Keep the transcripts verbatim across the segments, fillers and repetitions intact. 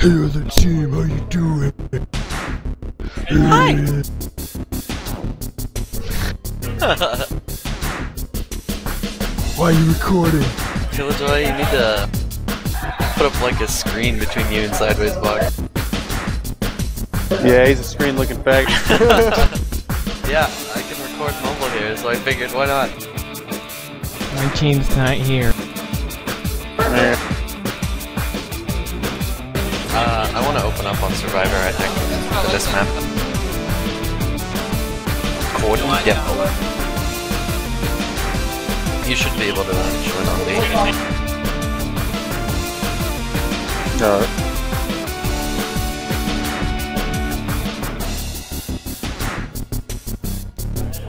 Hey other team, how you doing? Hi! Why are you recording? Killjoy, you need to put up like a screen between you and Sideways Box. Yeah, he's a screen looking fag. Yeah, I can record mobile here, so I figured why not? My team's not here. Nah. Uh, I want to open up on Survivor, I think, for this map. Coordinate? Yeah. You should be able to uh, join on me. No.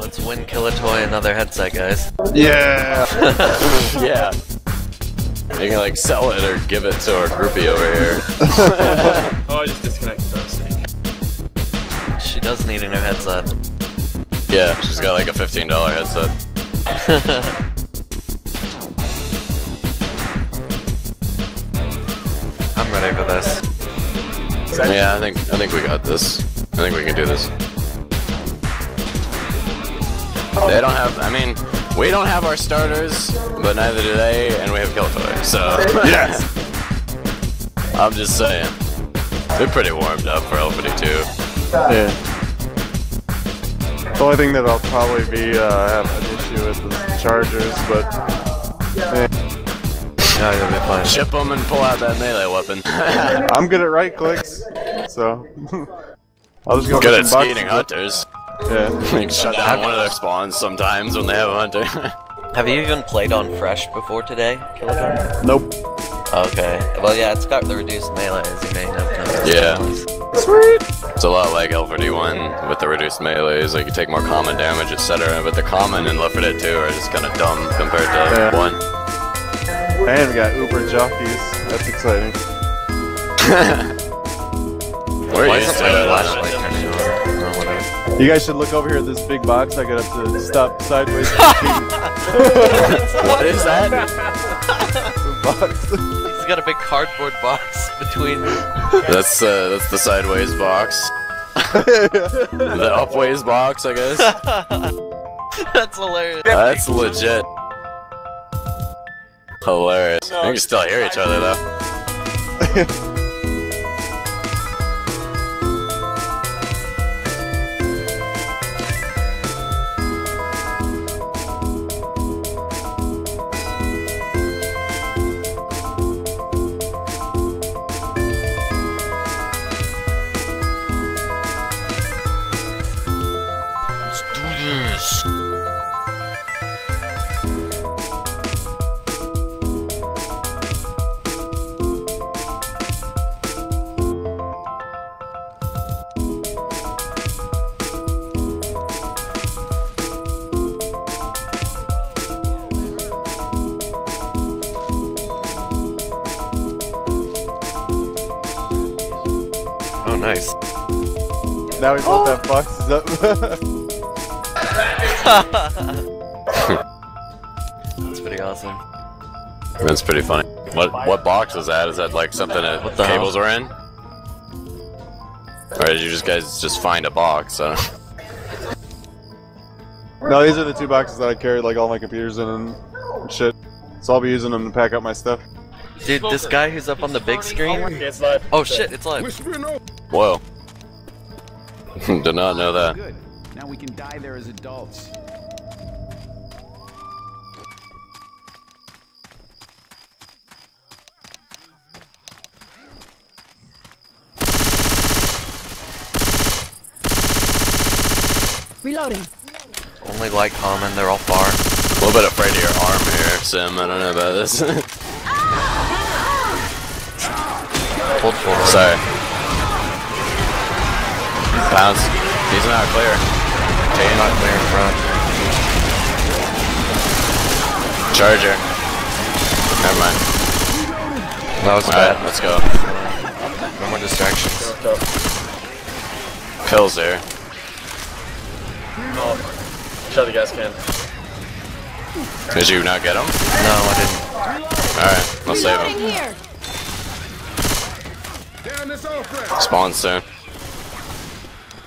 Let's win Killjoy another headset, guys. Yeah! Yeah! You can like sell it or give it to our groupie over here. Oh, I just disconnected us. She does need a new headset. Yeah, she's got like a fifteen dollar headset. I'm ready for this. Yeah, I think I think we got this. I think we can do this. They don't have. I mean. We don't have our starters, but neither do they, and we have Killjoy, so... Yeah! I'm just saying. They're pretty warmed up for L four D two. Yeah. The only thing that I'll probably be, uh, have an issue with is Chargers, but... Yeah, yeah you'll be fine. Ship them and pull out that melee weapon. I'm good at right-clicks, so... I'll just go good at skating hunters. Yeah, like shut down one of their spawns sometimes when they have a hunter. Have you even played on Fresh before today, Killjoy? Nope. Okay. Well, yeah, it's got the reduced melee, as you may have. Yeah. Sweet! It's a lot like L four D one with the reduced melees, like you take more common damage, et cetera. But the common in L four D two are just kind of dumb compared to yeah. one. And we got Uber Jockeys. That's exciting. Where are you still? You guys should look over here at this big box I got up to stop Sideways. What is that? Box. He's got a big cardboard box between. That's uh, that's the Sideways Box. The Upways Box, I guess. That's hilarious. That's legit. Hilarious. We can still hear each other though. Nice. Now we both oh. have boxes up. That's pretty awesome. That's pretty funny. What what box is that? Is that like something that what the cables hell? Are in? Or did you just guys just find a box? I don't know. No, these are the two boxes that I carried like all my computers in and shit. So I'll be using them to pack up my stuff. Dude, this guy who's up on the big screen? Oh shit, it's live. Whoa. Did not know that. Good. Now we can die there as adults. Reloading. Only like common, they're all far. A little bit afraid of your arm here, Sim. I don't know about this. Pulled forward. Sorry. Bounce. He's not clear. He's not clear in front. Charger. Never mind. That was bad. Right, let's go. No more distractions. Pills there. Oh. Shut the gas can. Did you not get him? No, I didn't. Alright, I'll save him. Down this offense. Spawn soon.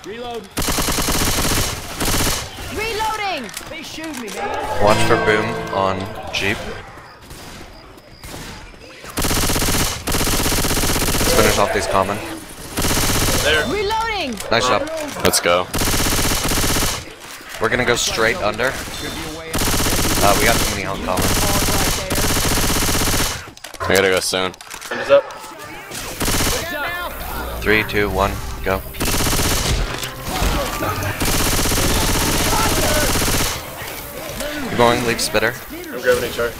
Reload. Reloading. They shoot me, man. Watch for boom on Jeep. Let's finish off these common. There. Reloading. Nice job. Let's go. We're gonna go straight under. Uh, we got too many on common. We gotta go soon. Turn this up. Three, two, one, go. You're going, leave spitter. I'm grabbing H R.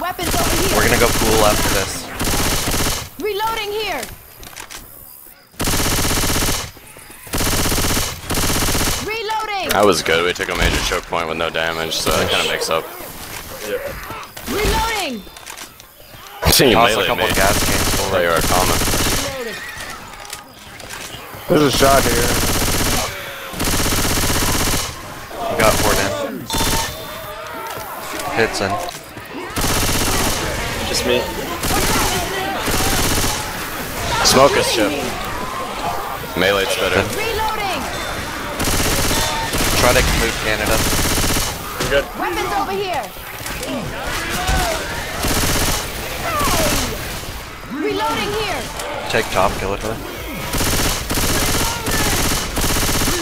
Weapons over here. We're gonna go pool after this. Reloading here. Reloading. That was good. We took a major choke point with no damage, so that kind of makes up. Yeah. Reloading. You toss a couple of gas cans. They are common. There's a shot here. We got four down. Hits in. Just me. Smoke is ship. Melee's better. Reloading. Try to move Canada. We're good. Weapons over here. Reloading here. Take top, kill it.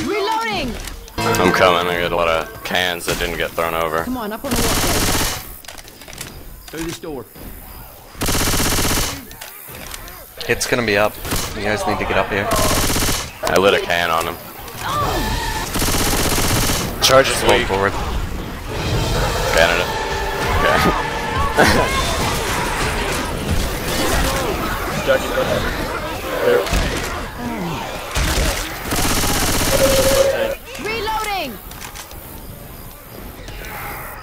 Reloading. I'm coming. I got a lot of cans that didn't get thrown over. Come on, up on the wall. Through this door. It's gonna be up. You guys need to get up here. I lit a can on him. Oh. Charge is going forward. Canada. Okay. Jackie, go ahead. There. Oh.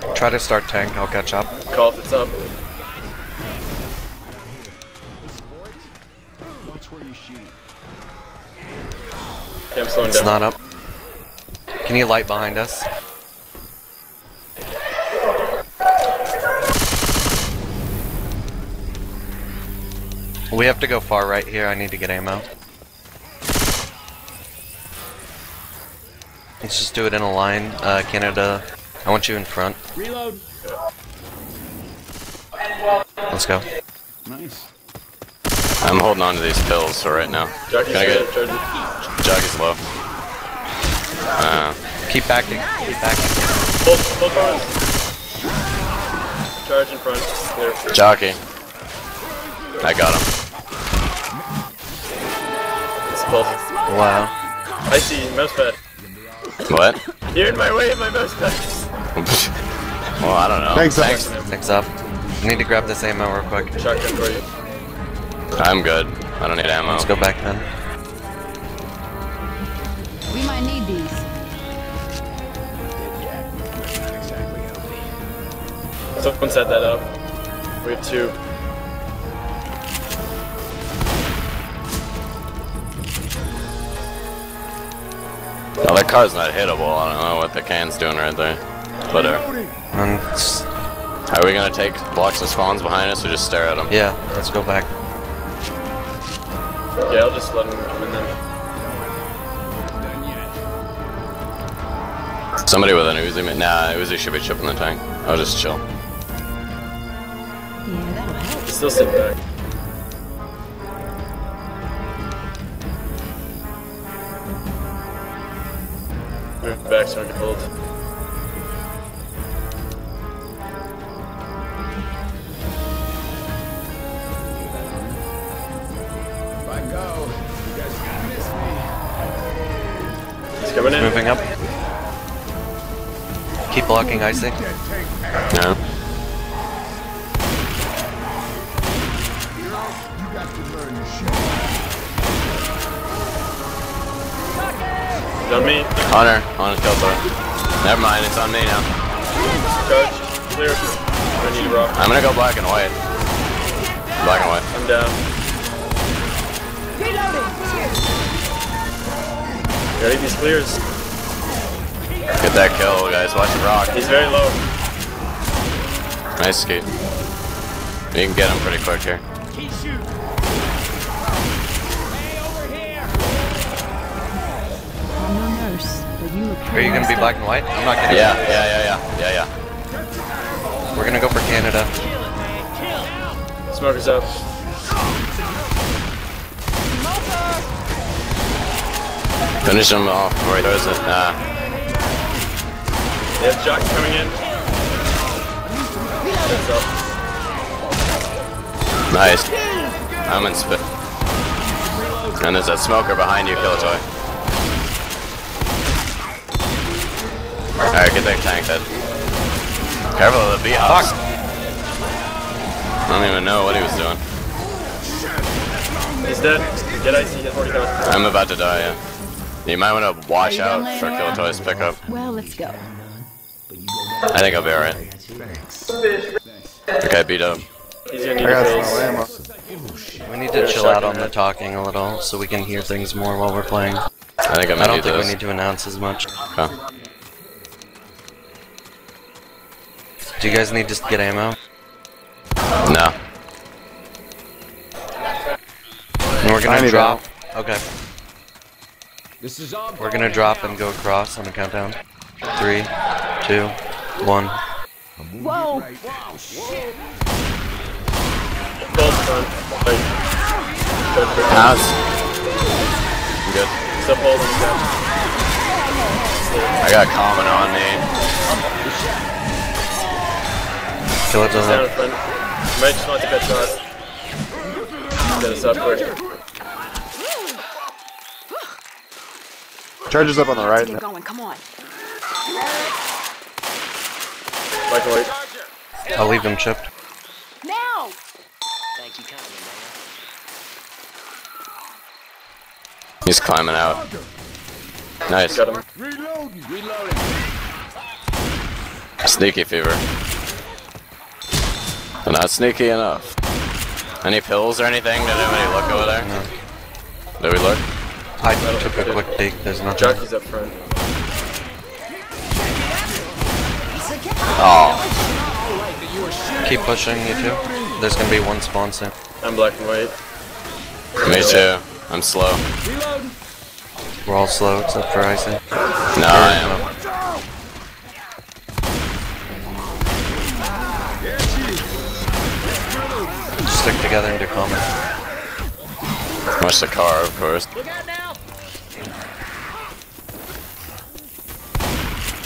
Reloading! Try to start tank, I'll catch up. Call if it's up. Okay, I'm slowing it's down. Not up. Can you light behind us? We have to go far right here, I need to get ammo. Let's just do it in a line, uh, Canada, I want you in front. Reload. Let's go. Nice. I'm holding on to these pills for right now. Jackie's get... Jackie's low. Uh, keep backing, keep backing. Both, both arms. Charge in front. There. Jockey. I got him. It's close. Wow. I see you, mouse pad. What? You're in my way of my mouse pad. Well, I don't know. Thanks, Thanks. up. Thanks up. I need to grab this ammo real quick. Shotgun for you. I'm good. I don't need ammo. Let's go back then. We might need these. Yeah, exactly. Help me. Someone set that up. We have two. Well, that car's not hittable. I don't know what the can's doing right there. But, uh, um, are we gonna take blocks of spawns behind us or just stare at them? Yeah, let's go back. Yeah, I'll just let them come in there. Somebody with an Uzi? Nah, Uzi should be chipping the tank. I'll just chill. Yeah, that'll help. Still sit back. Back starting to build. If I go, you guys are gonna miss me. He's coming in. Moving up. Keep blocking icing. No. You got to learn your shit. Done me. Hunter, on his tail throw. Never mind, it's on me now. Coach, clear. I need to rock. I'm gonna go black and white. Black and white. I'm down. Reloading. Gotta eat these clears. Get that kill, guys. Watch him rock. He's very low. Nice skate. You can get him pretty quick here. He shoots. Hey, over here. I'm no nurse, but you look. Are you gonna be black and white? I'm not gonna. Yeah, yeah, yeah, yeah, yeah, yeah. We're gonna go for Canada. Smoker's up. Finish him off before he throws it. Nah. They have Jock coming in. That's up. Nice. I'm in spit. And there's a smoker behind you, Killjoy. Alright, get that tank dead. Careful of the B-hops. I don't even know what he was doing. He's dead. Get icy, get forty thousand. I'm about to die, yeah. You might want to watch out for Killjoy's pickup. Well, let's go. I think I'll be alright. Okay, beat up. We need to chill out on the talking a little so we can hear things more while we're playing. I think I'm I don't do think this. we need to announce as much. Huh. Do you guys need to get ammo? No. And we're gonna drop. Okay. This is all We're gonna drop and go across on the countdown. Three, two, one. Whoa! Wow, shit! House. I'm good. Step hold and step. I got Common on me. Kill it down. You might just want to get shot. Get us up quick. Charges up on the right. Let's get going. Come on. I'll leave them chipped. Now. Thank you, kindly, man. He's climbing out. Nice. Got him. Reloading. Reloading. Sneaky fever. They're not sneaky enough. Any pills or anything? Did anybody look over there? No. Did we look? I took a quick peek, there's nothing. Jockey's up front. Oh. Keep pushing, you two. There's gonna be one spawn soon. I'm black and white. Me too. I'm slow. We're all slow except for Icy. No, I am. Stick together and do combat. Watch the car, of course.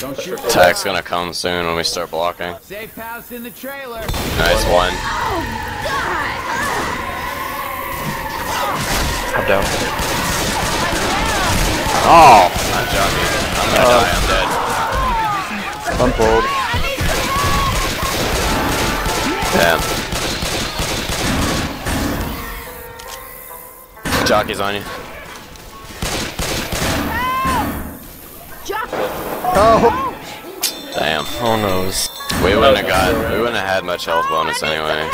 Attack's gonna come soon when we start blocking. Safe house in the trailer. Nice one. I'm down. Oh! I'm jogging. I'm gonna uh, die, I'm dead. I'm pulled. Damn. Jockey's on you. Oh! Damn. Oh no's. We wouldn't have got. We wouldn't have had much health bonus anyway.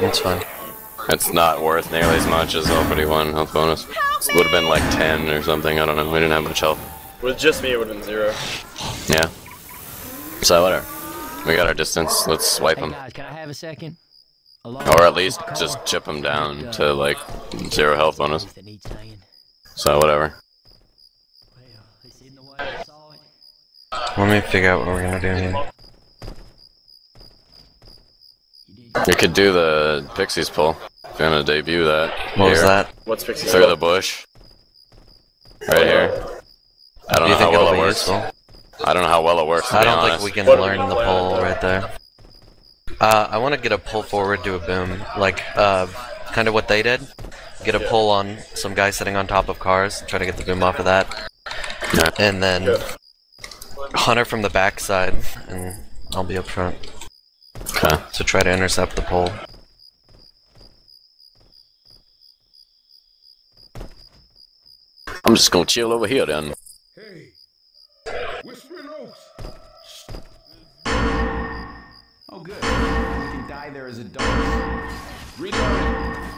That's fine. It's not worth nearly as much as L four D one health bonus. It would have been like ten or something. I don't know. We didn't have much health. With just me, it would have been zero. Yeah. So whatever. We got our distance. Let's swipe them. Hey guys, can I have a second? Or at least just chip them down to like zero health bonus. So whatever. Let me figure out what we're gonna do here. We could do the Pixie's Pull. I'm gonna debut that. What here. was that? What's Pixie's Pull? Through the bush. Right here. I don't do know how well it works. Useful? I don't know how well it works. I don't honest. think we can what learn the pull right there. Uh, I want to get a pull forward to a boom, like uh, kind of what they did. Get a yeah. pull on some guy sitting on top of cars, try to get the boom off of that, yeah. and then. Yeah. Hunter from the backside, and I'll be up front. Okay. So try to intercept the pole. I'm just gonna chill over here then. Hey, Whispering Oaks. Oh, good. You can die there as a dog. Reload.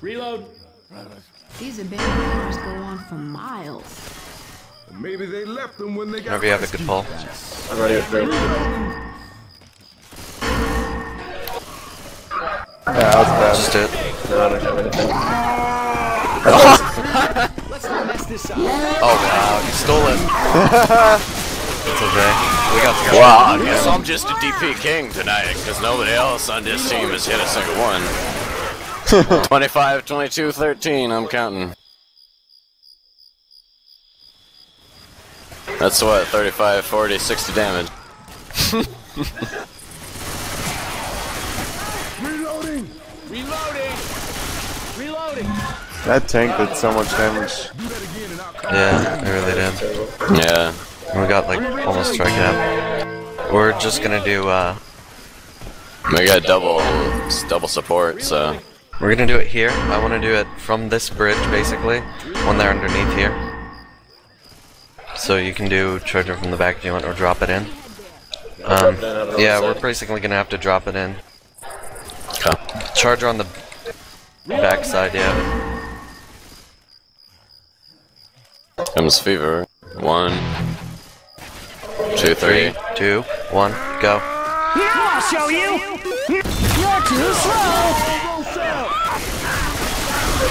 Reload. These abandoned cars go on for miles. Maybe they left them when they got. Whenever you have a good pull. I'm ready with three. was bad. It. No, I don't have anything. Oh. Let's not mess this up. Oh wow, you stole it. It's okay. We got to go. Wow, I guess I'm just a D P king tonight, because nobody else on this team has hit a single one. twenty-five, twenty-two, thirteen, I'm counting. That's what, thirty-five, forty, sixty damage. Reloading! Reloading! Reloading! That tank did so much damage. Yeah, it really did. Yeah. We got like almost strike out. We're just gonna do uh we got double double support, so we're gonna do it here. I wanna do it from this bridge basically. One there underneath here. So you can do charger from the back if you want, or drop it in. Um, yeah, we're basically gonna have to drop it in. Okay. Charger on the back side, yeah. Comes fever. One, two, three, two, one, go. Now I'll show you. You're too slow.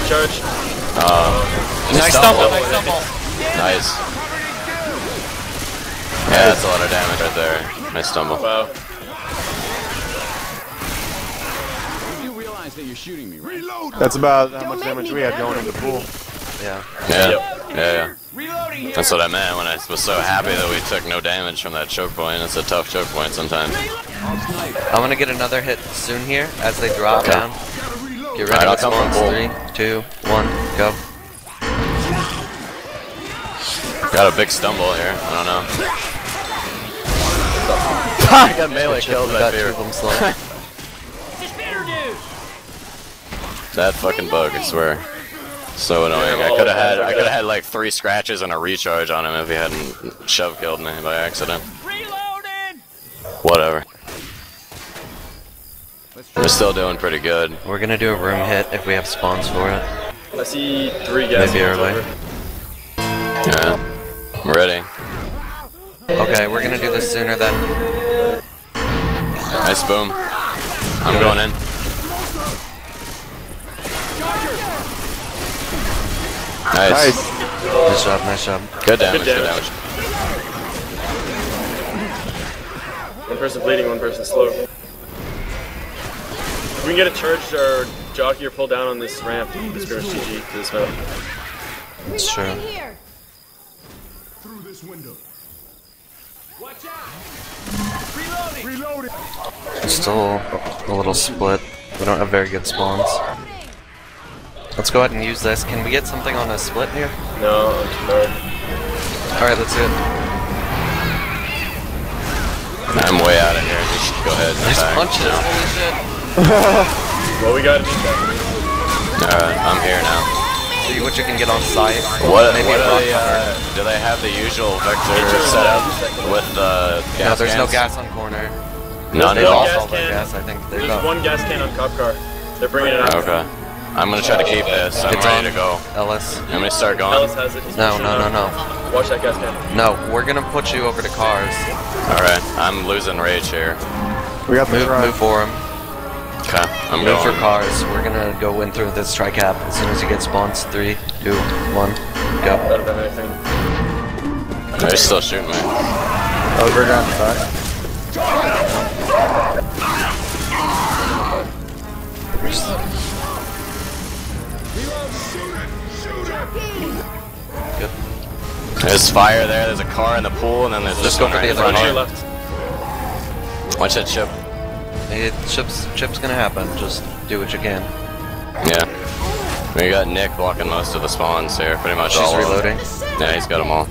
Charge. Uh, nice stumble. Nice stumble. Nice. Yeah, that's a lot of damage right there. Nice stumble. Wow. You realize that you're shooting me, right? That's about how much damage we had going in the pool. Yeah. Yeah. Yeah. Yeah. That's what I meant when I was so happy that we took no damage from that choke point. It's a tough choke point sometimes. I'm gonna get another hit soon here as they drop okay. down. Get ready. Right, I'll Three, two, one, go. Got a big stumble here. I don't know. I got melee killed by fear. That fucking bug, I swear. So annoying. I could have had I could have had like three scratches and a recharge on him if he hadn't shove killed me by accident. Whatever. We're still doing pretty good. We're gonna do a room hit if we have spawns for it. I see three guys. Maybe early. Yeah. I'm ready. Okay, we're gonna do this sooner then. Nice boom. I'm Good. going in. Nice. Nice. Nice job, nice job. Good damage, good damage. Good damage. One person bleeding, one person slow. If we can get a charge or jockey or pull down on this ramp, this girl's G G to this map. That's true. Through this window. Watch out! Reloading! Reloading! Still a little split. We don't have very good spawns. Let's go ahead and use this. Can we get something on a split here? No, I'm sorry. Alright, let's do it. I'm way out of here. We should go ahead and nice punches, no. Holy shit. Well, we gotta do that. Alright, I'm here now. What you can get on site. What, maybe what are they, uh, do they have the usual Vector set up with the uh, gas No, there's cans? No gas on corner. None at all. Gas all can. Gas, I think. There's got... one gas can on cop car. They're bringing it out. Okay. I'm gonna try to keep this. I'm it's ready on. to go. Ellis. I'm gonna start going. Ellis has it. No, no, no, no. Watch that gas can. No, we're gonna put you over to cars. Alright, I'm losing rage here. We got move, move for him. Okay, I'm Move going. for cars. We're gonna go in through this tri-cap as soon as you get spawns. Three, two, one, go. That'll do anything. They're still shooting me. Oh, we're down the back. There's fire there, there's a car in the pool, and then there's just one right in front of you. Left. Watch that ship. It, chip's, chip's gonna happen, just do what you can. Yeah. We got Nick blocking most of the spawns here, pretty much She's all reloading. Yeah, he's got them all.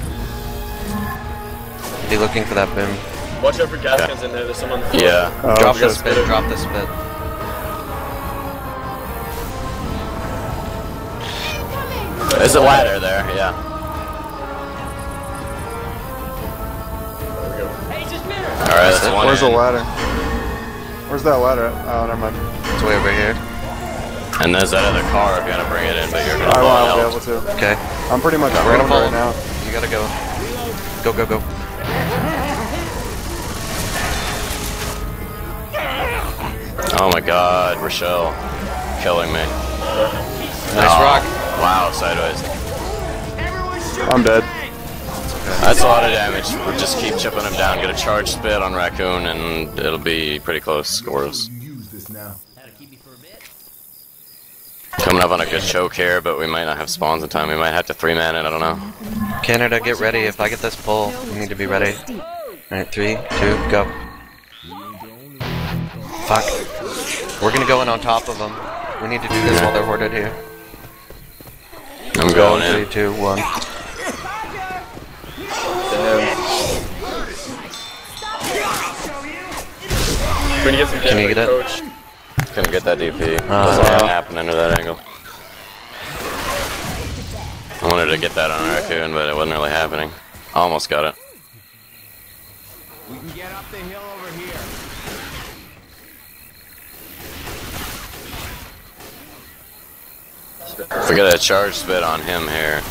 Be looking for that boom. Watch out for gas cans in there, there's someone. Yeah. Oh, drop the spit, drop the spit. There's a ladder there, yeah. There we go. Hey, it's just mirror! Alright, that's one. Where's the ladder? Where's that ladder? Oh, never mind. It's way over here. And there's that other car if you want to bring it in, but you're gonna I won't be able to. Okay. I'm pretty much over right now. You gotta go. Go, go, go. Oh my god, Rochelle. killing me. Nice oh, rock. Wow, sideways. I'm dead. That's a lot of damage. We'll just keep chipping him down. Get a charge spit on Raccoon, and it'll be pretty close scores. Coming up on a good choke here, but we might not have spawns in time. We might have to three-man it, I don't know. Canada, get ready. If I get this pull, we need to be ready. Alright, three, two, go. Fuck. We're gonna go in on top of them. We need to do this while they're hoarded here. I'm going in. Three, two, one. Can you get some damage, Coach? Gonna get that D P. Uh, Doesn't yeah. happen under that angle. I wanted to get that on Raccoon, but it wasn't really happening. Almost got it. We can get up the hill over here. If we got a charge spit on him here.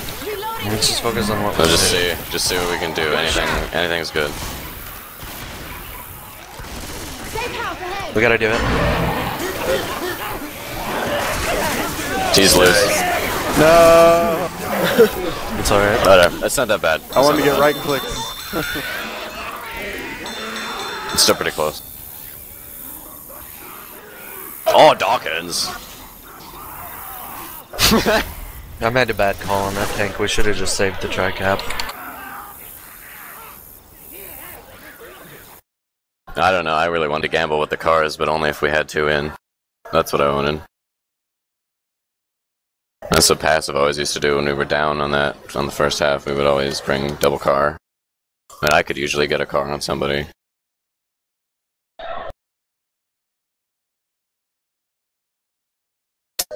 Let's just focus on what. We'll just see. Just see what we can do. Anything. Anything's good. We gotta do it. He's loose. No. It's alright. Whatever. That's not that bad. That's I wanted to get right clicks. It's still pretty close. Oh, Dawkins. I made a bad call on that tank. We should have just saved the tri-cap. I don't know. I really wanted to gamble with the cars, but only if we had two in. That's what I wanted. That's what passive always used to do when we were down on that, on the first half. We would always bring double car. And I could usually get a car on somebody.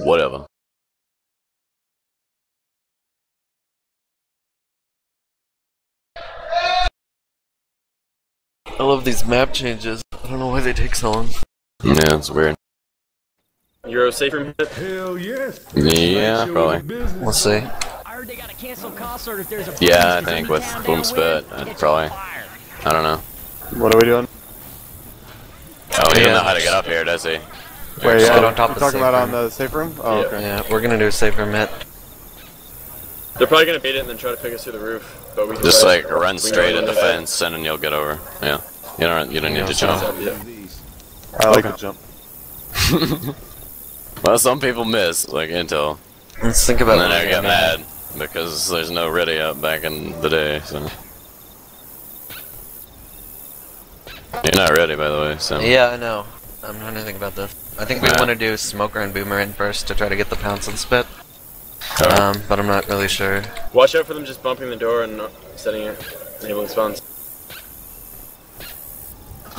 Whatever. I love these map changes. I don't know why they take so long. Yeah, it's weird. Euro safe from hit? Hell yes. Yeah, probably. We'll see. Yeah, I think with boom spit, I'd probably. I don't know. What are we doing? Oh, he yeah. doesn't know how to get up here, does he? Wait, yeah, on top of talking about room. On the safe room? Oh, yeah. Okay. Yeah, we're gonna do a safe room hit. They're probably gonna beat it and then try to pick us through the roof, but we can just like run straight into the fence and then you'll get over. Yeah, you don't you don't need to jump. I like to jump. Well, some people miss, like Intel. Let's think about. And then I got mad because there's no ready up back in the day. So you're not ready, by the way. So yeah, I know. I'm trying to think about this. I think we nah. want to do Smoker and Boomer in first to try to get the pounce and spit. Right. Um, but I'm not really sure. Watch out for them just bumping the door and not setting it, enabling spawns.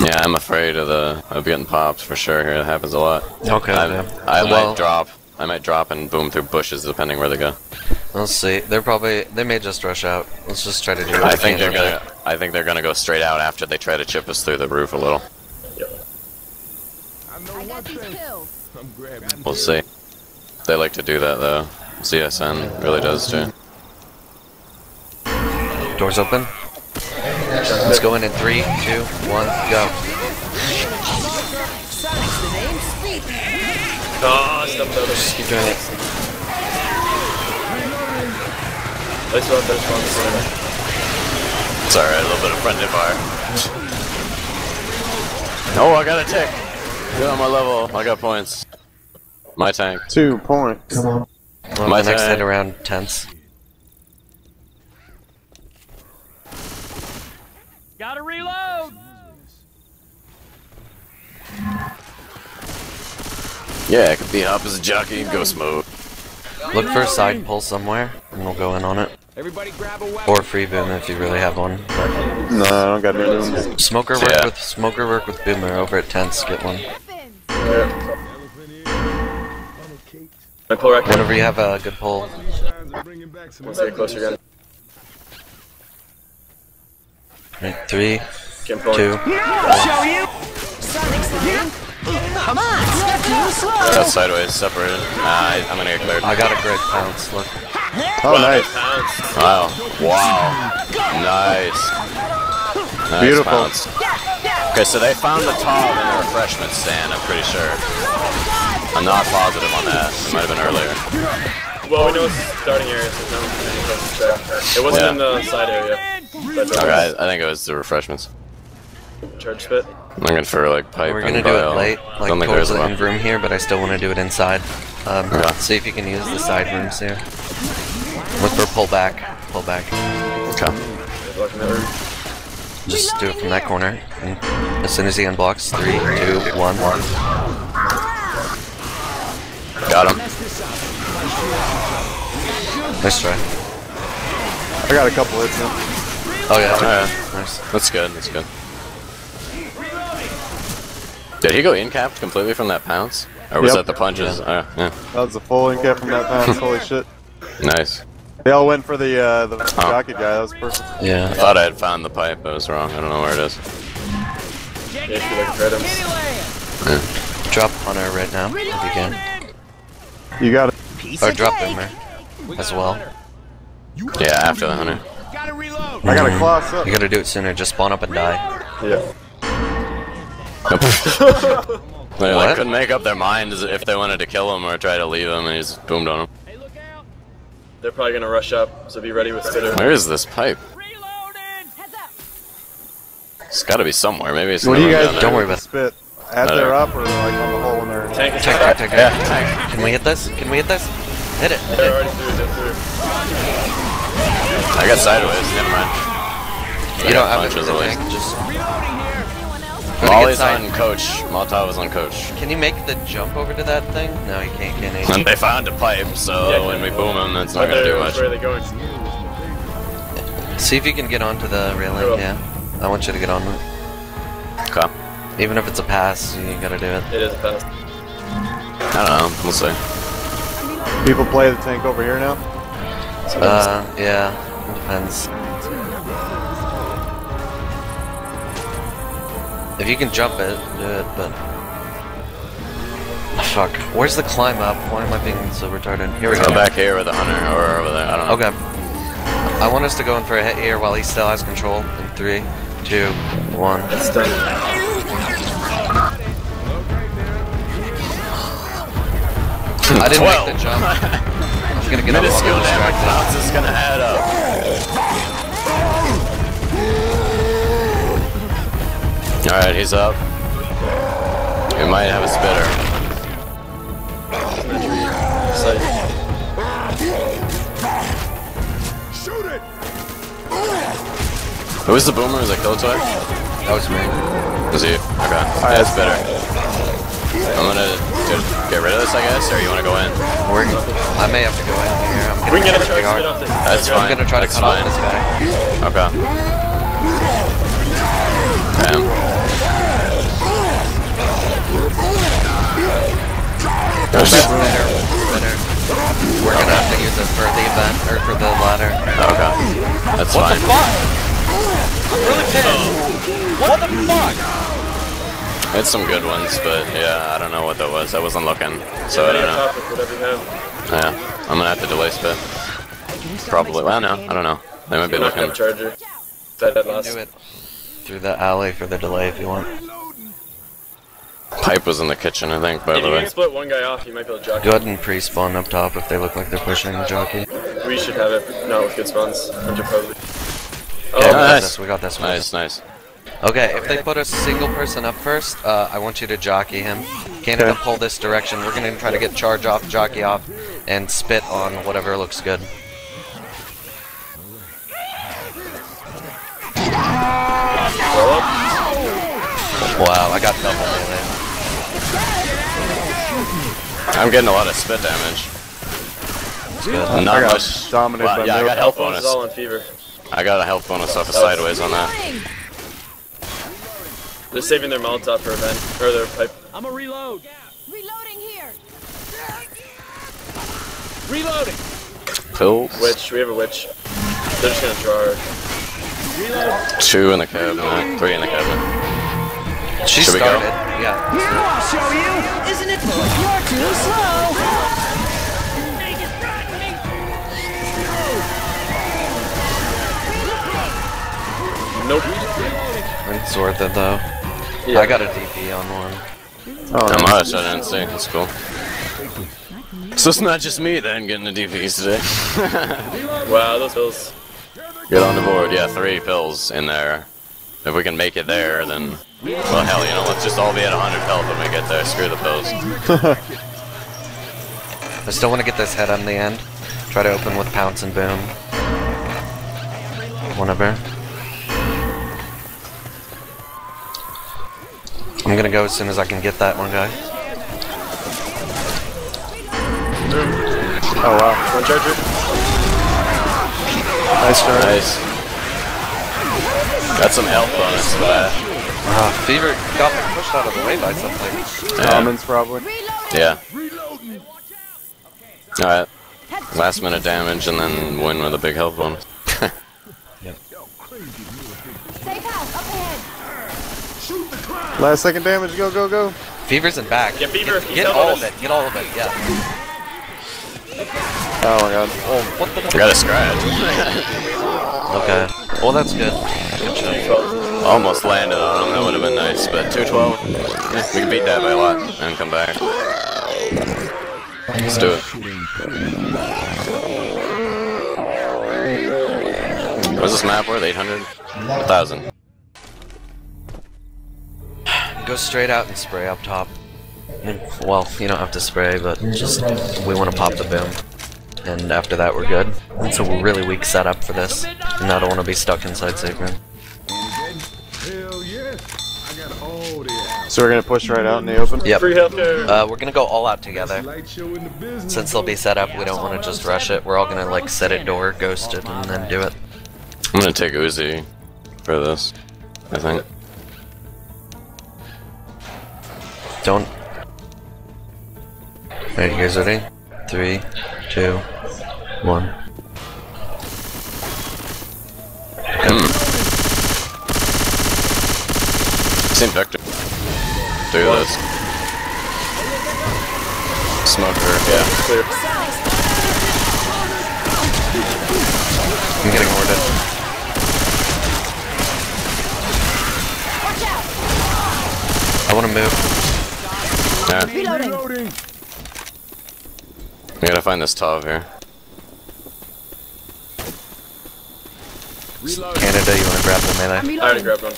Yeah, I'm afraid of the of getting popped for sure. Here, it happens a lot. Okay. I, yeah. I well, might drop. I might drop and boom through bushes, depending where they go. We'll see. They're probably. They may just rush out. Let's just try to do. I think they're gonna. There. I think they're gonna go straight out after they try to chip us through the roof a little. Yep. I got these pills. We'll see. They like to do that though. C S N really does too. Doors open. Let's go in in three, two, one, go. Oh, stop that. Just keep doing it. It's alright, a little bit of friendly fire. Oh, I got a tick. Get on my level. I got points. My tank. Two points. Come on. Well, my next hit around tenths. Gotta reload! Yeah, I could be hop as a jockey and go smoke. Look for a side pull somewhere, and we'll go in on it. Everybody grab a weapon. Or free boom if you really have one. No, I don't got any. Smoker work yeah. with smoker work with boomer over at tenths. Get one. Pull Whenever you have a good pull. Let's get closer again. Right, three, two, no! Show you. Come on, step too slow. That's sideways, separated. Nah, I'm gonna get cleared. I got a great pounce. Look. Oh, nice. Wow. Wow. Nice. Nice. Beautiful. Pounce. Okay, so they found the tall in their freshman stand, I'm pretty sure. I'm not positive on that. It might have been earlier. Well, we know it's the starting area, so no one's getting close to that. It wasn't yeah. in the side area. Okay, I think it was the refreshments. Charge spit. I'm looking for like pipe. We're gonna do it late, like towards the end room here, but I still want to do it inside. Um, yeah. See if you can use the side rooms here. Look for pull back, pull back. Okay. Just do it from that corner. And as soon as he unblocks, three, two, one, one. Got him. Nice try. I got a couple hits now. Oh yeah. Oh, yeah. Nice. That's good. That's good. Did he go in cap completely from that pounce, or was yep. that the punches? Yeah. Oh, yeah. That was the full in cap from that pounce. Holy shit. Nice. They all went for the uh, the oh. rocket guy, that was perfect. Yeah, I thought I had found the pipe, I was wrong, I don't know where it is. Yeah, like, yeah. Drop Hunter right now, if you can. You got it. Or oh, drop Boomer, as well. Yeah, after the Hunter. Mm-hmm. I gotta class up. You gotta do it sooner, just spawn up and die. Yeah. They like, couldn't make up their mind if they wanted to kill him or try to leave him, and he's boomed on him. They're probably gonna rush up, so be ready with spitter. Where is this pipe? It's gotta be somewhere. Maybe it's. What do you guys? Don't worry about spit. At no, their up or like on the hole in their. Tank, tank, tank, tank. Yeah, tank. Can we hit this? Can we hit this? Hit it. Hit it. They're already through. They're through. I got sideways. Never mind. You don't have punches at least. Just. Molly's on Coach. Molotov is on Coach. Can you make the jump over to that thing? No, you can't get anything. And they found a pipe, so yeah, when we boom them, that's not going to do much. Where are they going? See if you can get onto the railing, cool. yeah. I want you to get on it. Okay. Even if it's a pass, you gotta do it. It is a pass. I don't know, we'll see. People play the tank over here now? Uh, yeah. Depends. If you can jump it, do it, but... Fuck. Where's the climb up? Why am I being so retarded? Here we go. Go back here with the hunter, or over there, I don't know. Okay. I want us to go in for a hit here while he still has control. In three, two, one. It's done. I didn't Twelve. make the jump. I was gonna get up. Minuscule damage bounce is gonna add up. Alright, he's up. We might have a spitter. Shoot it! Who was the boomer? Was that Killjoy? That was me. Was he? Okay. Alright, that's better. I'm gonna get rid of this, I guess, or you wanna go in? We're, I may have to go in here. I'm gonna we can get a charge spit off this. That's fine. I'm gonna try that's to cut fine. off this guy. Okay. Damn. That's better, better. We're gonna have to use it for the event, or for the ladder. Okay. That's what fine. What the fuck? I'm really pissed. What the fuck? I had some good ones, but yeah, I don't know what that was. I wasn't looking, so yeah, I don't know. You have. Yeah, I'm gonna have to delay spit. Probably. Well, no, I don't know. They might be looking. You can do it through the alley for the delay if you want. Pipe was in the kitchen, I think, by the way. If you split one guy off, you might be able to jockey. Go ahead and pre-spawn up top if they look like they're pushing the jockey. We should have it now with good spawns. one hundred probably. Oh, okay, nice. We got this one. Nice, nice. Okay, if they put a single person up first, uh, I want you to jockey him. Can't even pull this direction. We're going to try to get charge off, jockey off, and spit on whatever looks good. Wow, I got double melee. I'm getting a lot of spit damage. Not I got much. Dominated well, by yeah, I got health bonus. All in fever. I got a health bonus off of sideways on that. They're saving their Molotov for event or their pipe. I'm a reload. Reloading here. Reloading. Pills. Witch. We have a witch. They're just gonna charge. Reload. Two in the cabinet. Three in the cabinet. She Should started, yeah. Here I'll show you! Isn't it? You're too slow! Nope. It's worth it though. Yeah. I got a D P on one. Oh, I'm out, I didn't see. That's cool. So it's not just me then getting the D Ps today. Wow, those pills. Get on the board. Yeah, three pills in there. If we can make it there, then... Well, hell, you know, let's just all be at one hundred health when we get there. Screw the pills. I still want to get this head on the end. Try to open with pounce and boom. Whatever. I'm gonna go as soon as I can get that one guy. Oh wow, one charger. Nice charge. Nice. Got some health bonus for that. Uh, Fever got pushed out of the way by something. Yeah. Almonds probably. Yeah. Alright. Last minute damage and then win with a big health bonus. Yep. Last second damage, go, go, go. Fever's in back. Yeah, Fever. Get, get all of it, get all of it, yeah. Oh my god. Oh, what the? I got a scratch. Okay. Well, that's good. Good shot. Almost landed on him, that would have been nice, but two twelve. We can beat that by a lot and come back. Let's do it. What's this map worth? eight hundred? one thousand. Go straight out and spray up top. Well, you don't have to spray, but just we want to pop the boom. And after that, we're good. It's a really weak setup for this, and I don't want to be stuck inside safe room. So we're gonna push right out in the open? Yep. Uh, we're gonna go all out together. Since they'll be set up, we don't want to just rush it. We're all gonna like set a door, ghost it, and then do it. I'm gonna take Uzi for this, I think. Don't. Alright, you guys ready? Three, two, one. Hmm. Same vector. Do this. Smoke her, yeah. Clear. I'm getting warded. I want to move. Alright. Reloading. We gotta find this Tav here. Reloading. Canada, you wanna grab the melee? I already grabbed one.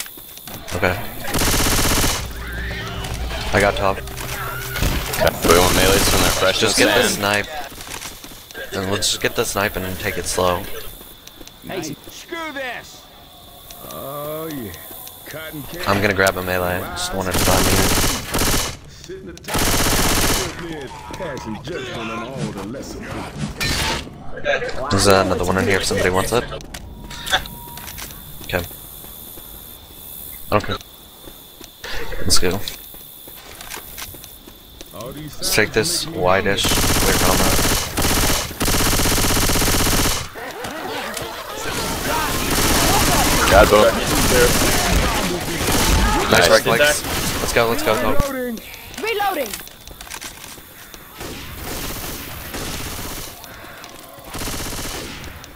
Okay. I got top. Okay. We want melees from their freshness. Just get the snipe. And let's just get the snipe and then take it slow. Nice. Screw this. Oh yeah. Cotton candy. I'm gonna grab a melee. Just wanted to find me. There's uh, another one in here if somebody wants it. Okay. Okay. Let's go. Let's take this wide-ish clear combo. God, boom. Nice right clicks. Let's go, let's go, go. Reloading.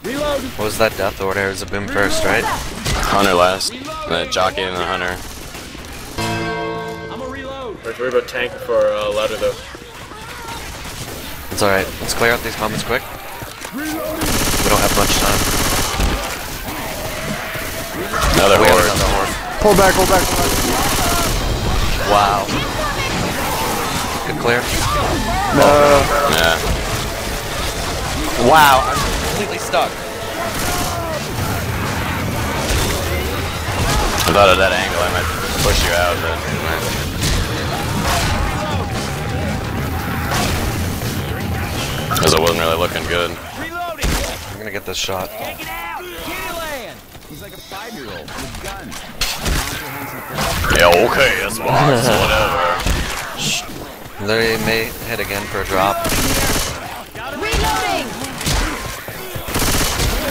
Reloading. What was that death order? It was a boom first, right? Hunter last. And then jockey and the hunter. Let's worry about tank for uh, ladder though. It's alright, let's clear out these comments quick. We don't have much time. Another horde. Another horde. Pull back, pull back, pull back. Wow. Good clear. No. Yeah. Wow, I'm completely stuck. I thought at that angle I might push you out, but... Because I wasn't really looking good. I'm gonna get this shot. Take it out! He's like a five-year-old with a gun. Yeah, okay, that's box, whatever. They may hit again for a drop. Reloading!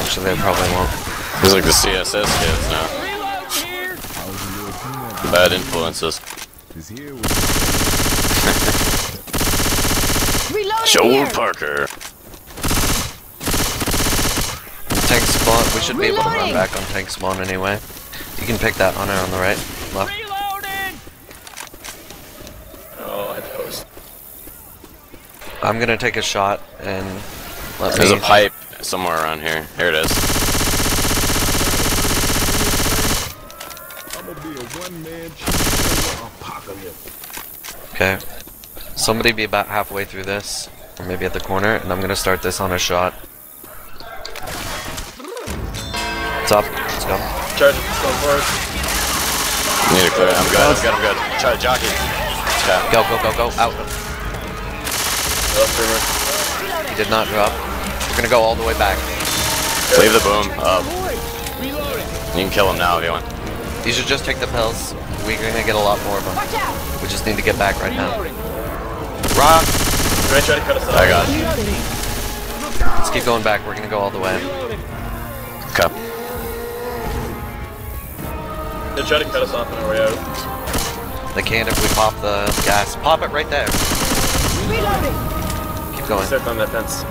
Actually, they probably won't. He's like the C S S kids now. Bad influences. Joel Parker. Tank spawn. We should be able to run back on tank spawn anyway. You can pick that hunter on the right, left. I'm gonna take a shot and let There's me... There's a pipe somewhere around here. Here it is. I'm gonna be a one-man apocalypse. Okay. Somebody be about halfway through this, or maybe at the corner, and I'm gonna start this on a shot. It's up. Let's go. Charge it. Go first. Need to clear it. I'm good. I'm good. I'm good. Try to jockey. Yeah. Go, go, go, go. Out. He did not drop. We're gonna go all the way back. Leave the boom up. You can kill him now if you want. You should just take the pills. We're gonna get a lot more of them. We just need to get back right now. Rock! Try to cut us off. I got you. Let's keep going back. We're gonna go all the way. Okay. They try to cut us off on our way out. They can if we pop the gas. Pop it right there. Reloading! Going. Step on that fence.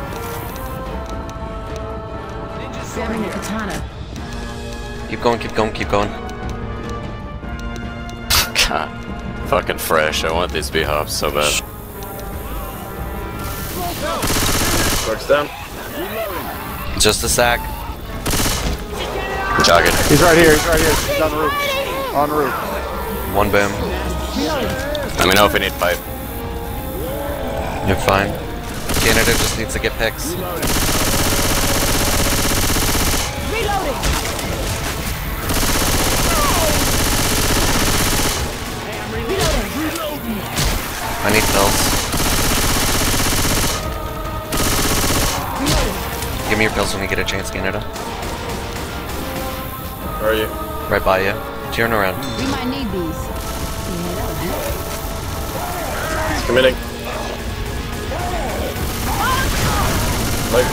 Grabbing the katana. Keep going, keep going, keep going. God. Fucking fresh. I want these B-hops so bad. Works down. Just a sack. Jogging. He's right here, he's right here. He's on the roof. On the roof. One boom. Let me know if we need five. You're fine. Canada just needs to get picks. Reloading. Reloading. Reloading. I need pills. Give me your pills when you get a chance, Canada. Where are you? Right by you. Turn around. We might need these. He's committing. Like.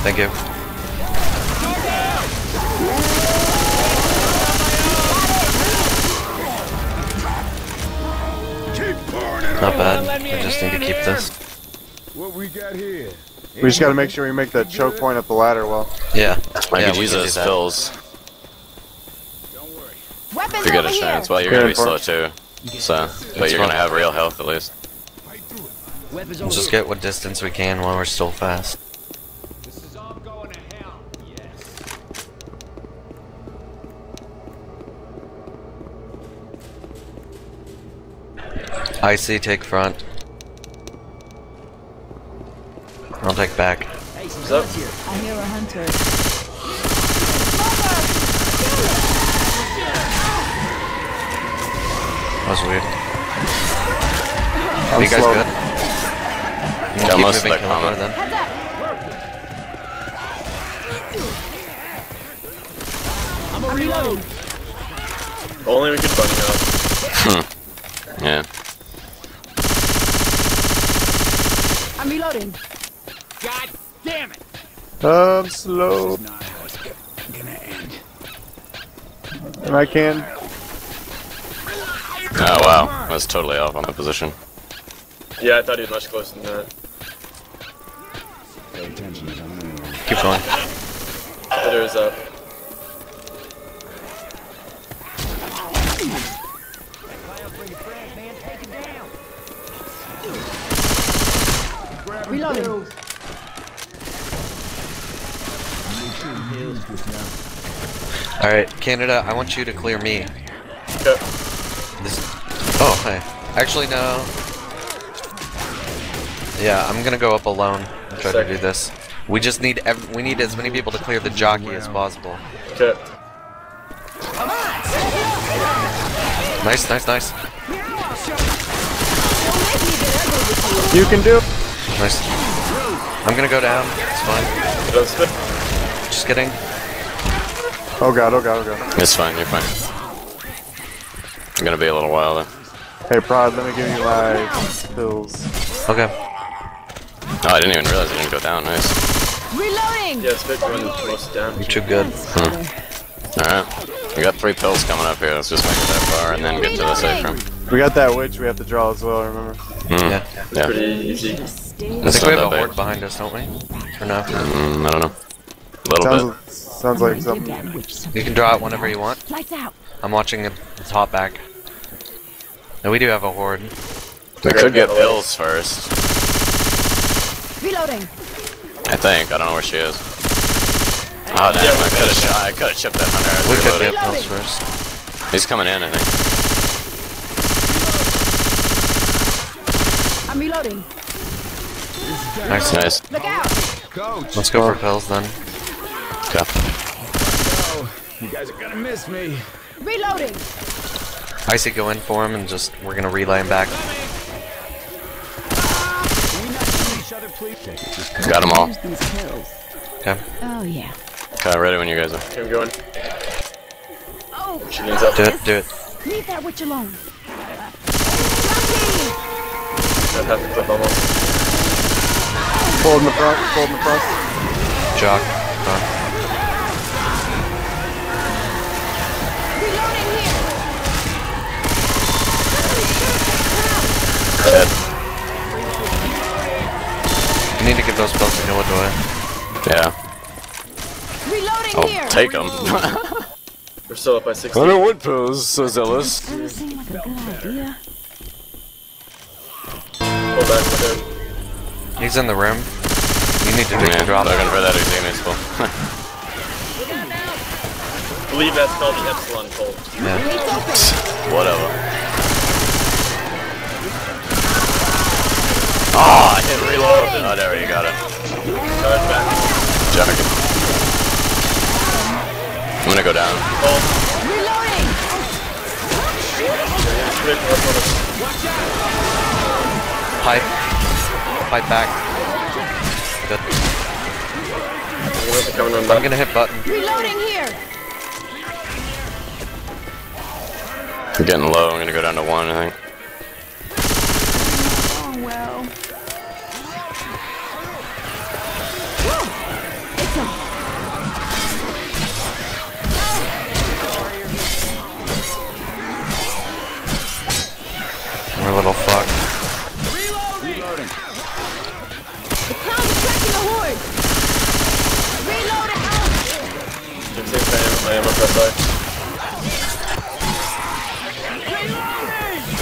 Thank you. Not bad. I just need to keep this. What we got here? We just gotta make sure we make that choke point up the ladder well. Yeah. Yeah, we use those fills. If you get a chance, well, you're going to be slow too, so, but you're going to have real health at least. We'll just get what distance we can while we're still fast. This is all going to hell. Yes. I C, take front. I'll take back. What's up? I hear a hunter. That was weird. Are you guys slow. Good? We'll yeah, keep most moving Calicoid then. I'm a reload. Only we can bunny up. Hmm. Yeah. I'm reloading. God damn it! I'm slow. This is not how it's gonna end. And I can. Oh wow, I was totally off on that position. Yeah, I thought he was much closer than that. Pay attention, keep going. Header is up. Reloading. Alright, Canada, I want you to clear me. Go. This, oh, hey. Actually, no. Yeah, I'm gonna go up alone and try to do this. We just need ev we need as many people to clear the jockey as possible. Okay. Nice, nice, nice. You can do it. Nice. I'm gonna go down. It's fine. Just kidding. Oh god, oh god, oh god. It's fine, you're fine. I'm gonna be a little while though. Hey Prod, let me give you my pills. Okay. Oh, I didn't even realize I didn't go down, nice. Reloading! Yeah, it's good when it's close down. You're too good. Hmm. Alright. We got three pills coming up here, let's just make it that far and then get to the safe room. We got that witch we have to draw as well, remember? Mm. Yeah. yeah. It's pretty easy. It's I think we have a horde behind us, don't we? Or no? Mm, I don't know. A little bit. Sounds like something. You can draw it whenever you want. I'm watching the top back. No, we do have a horde. We could get Bills first. Reloading. I think. I don't know where she is. Oh damn! I could have shot. I could have chipped that hunter. We could get Bills first. He's coming in, I think. I'm reloading. Nice, nice. Look out. Coach. Let's go for Bills then. Oh, no. You guys are gonna miss me. Reloading. I say go in for him and just we're gonna relay him back. Got them all. Okay. Oh yeah. Okay, ready when you guys are. Okay, I'm going. Oh. She needs up. Do it. Do it. Leave that witch alone. That happens up almost. Hold in the front. Hold in the front. Jock. Jock. Dead. You need to give those buffs to Killjoy. Yeah. Reloading I'll here. Take them. We're still up by sixteen. I don't want pills, says Ellis. Doesn't seem like a good idea. Hold back with him. He's in the room. You need to take the drop. They're going for that examine's full. Believe that's called the Epsilon Cold. Yeah. Whatever. Ah, oh, I hit reload! Oh, there you got it. Charge back. Jack. I'm gonna go down. Oh. Reloading! Pipe. Pipe back. Good. I'm gonna hit button. Reloading here! We're getting low, I'm gonna go down to one, I think. Little fuck. Reloading. Reloading. The clown is tracking the horde. Reload it out. I am up that side. Reloading.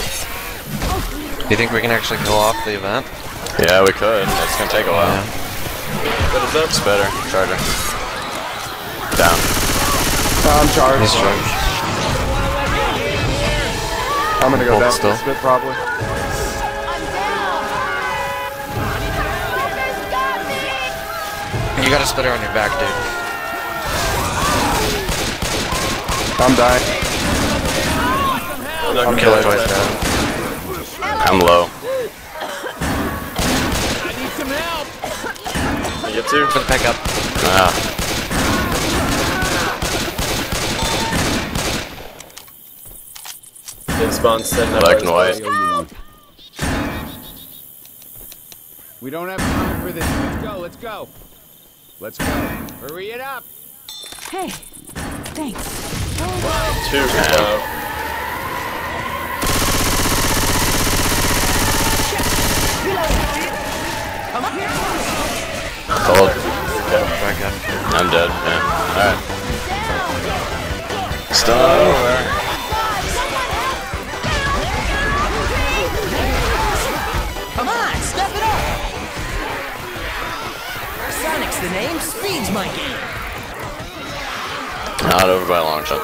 Do you think we can actually kill off the event? Yeah, we could. It's gonna take a while. Yeah. It's better. Charger. Down. Down charge. Nice charge. I'm gonna go down still. This bit probably. I'm down. You got a splitter on your back, dude. I'm dying. I'm, I'm killing twice now. I'm low. I need some help. I get two for the pick up. Ah. Black and white. We don't have time for this. Let's go, let's go. Let's go. Hurry it up. Hey, thanks. Oh, two now. Cold. Okay. I'm dead, man. Alright. Still out of nowhere. The name speeds my game. Not over by a long shot.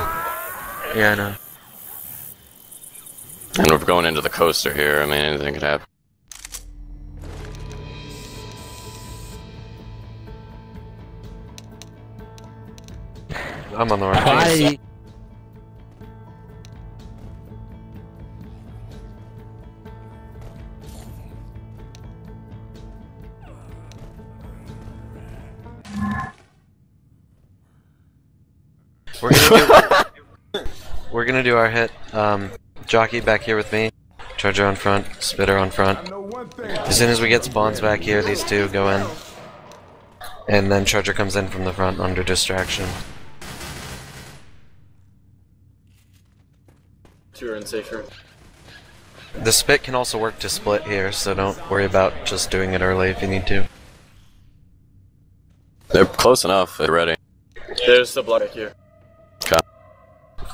Yeah, I know. And we're going into the coaster here. I mean, anything could happen. I'm on the right. Bye. We're gonna do, we're gonna do our hit. Um, jockey back here with me. Charger on front. Spitter on front. As soon as we get spawns back here, these two go in. And then Charger comes in from the front under distraction. Two are in safe room. The spit can also work to split here, so don't worry about just doing it early if you need to. They're close enough. They're ready. There's the blood here. Okay.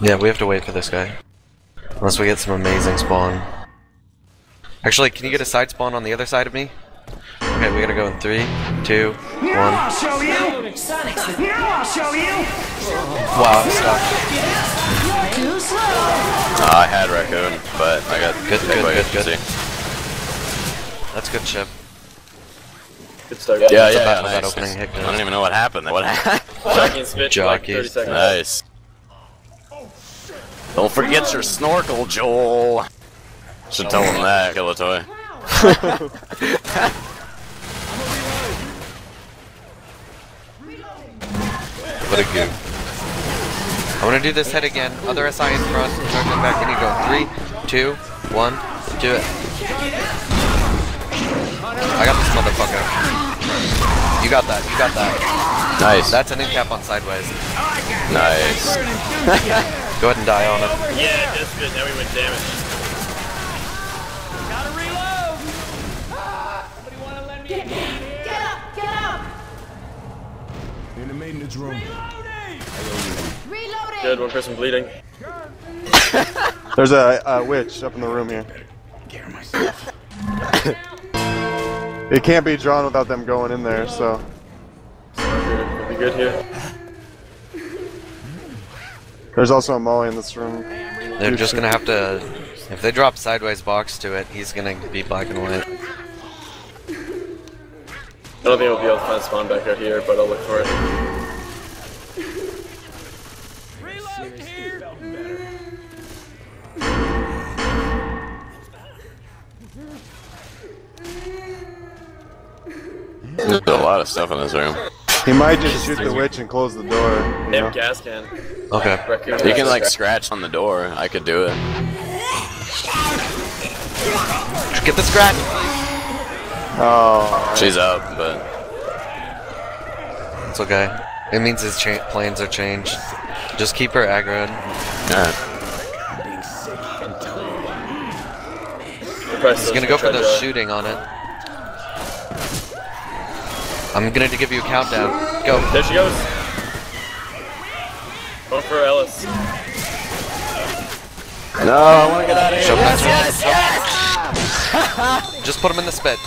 Yeah, we have to wait for this guy. Unless we get some amazing spawn. Actually, can you get a side spawn on the other side of me? Okay, we gotta go in three, two, one. Now I'll show you! Now I'll show you! Wow, I'm stuck. Uh, I had Raccoon, but I got good, good, good, good. That's good, Chip. Good start. Yeah, yeah, yeah, yeah, nice. Opening hit. I don't even know what happened. What happened? Jockeys. Like nice. Don't forget your snorkel, Joel. Should tell him that, Killjoy. What a goop. I'm gonna do this head again. Other S I in front. Circling back and you go. Three, two, one, do it. I got this motherfucker. You got that. You got that. Nice. That's an in cap on sideways. Nice. Go ahead and die on it. Yeah, that's good. Now we went damage. Get, get up! Get up! In the maintenance room. Reloading! Reloading! Good, one person bleeding. There's a, a witch up in the room here. Care myself. It can't be drawn without them going in there, so. We'll be good here. There's also a molly in this room. They're You're just sure. gonna have to. If they drop sideways box to it, he's gonna be black and white. I don't think I'll be able to find spawn back out here, but I'll look for it. Reload here! There's a lot of stuff in this room. He might just shoot the witch and close the door. Damn gas can. Okay. You can like scratch on the door. I could do it. Get the scratch, please. Oh, she's up, but it's okay. It means his cha plans are changed. Just keep her aggroed. Yeah. He's gonna go for the shooting on it. I'm gonna give you a countdown. Go. There she goes. Go for Ellis. No, I wanna get out of here. Show yes, yes, yes. Just put him in the spit.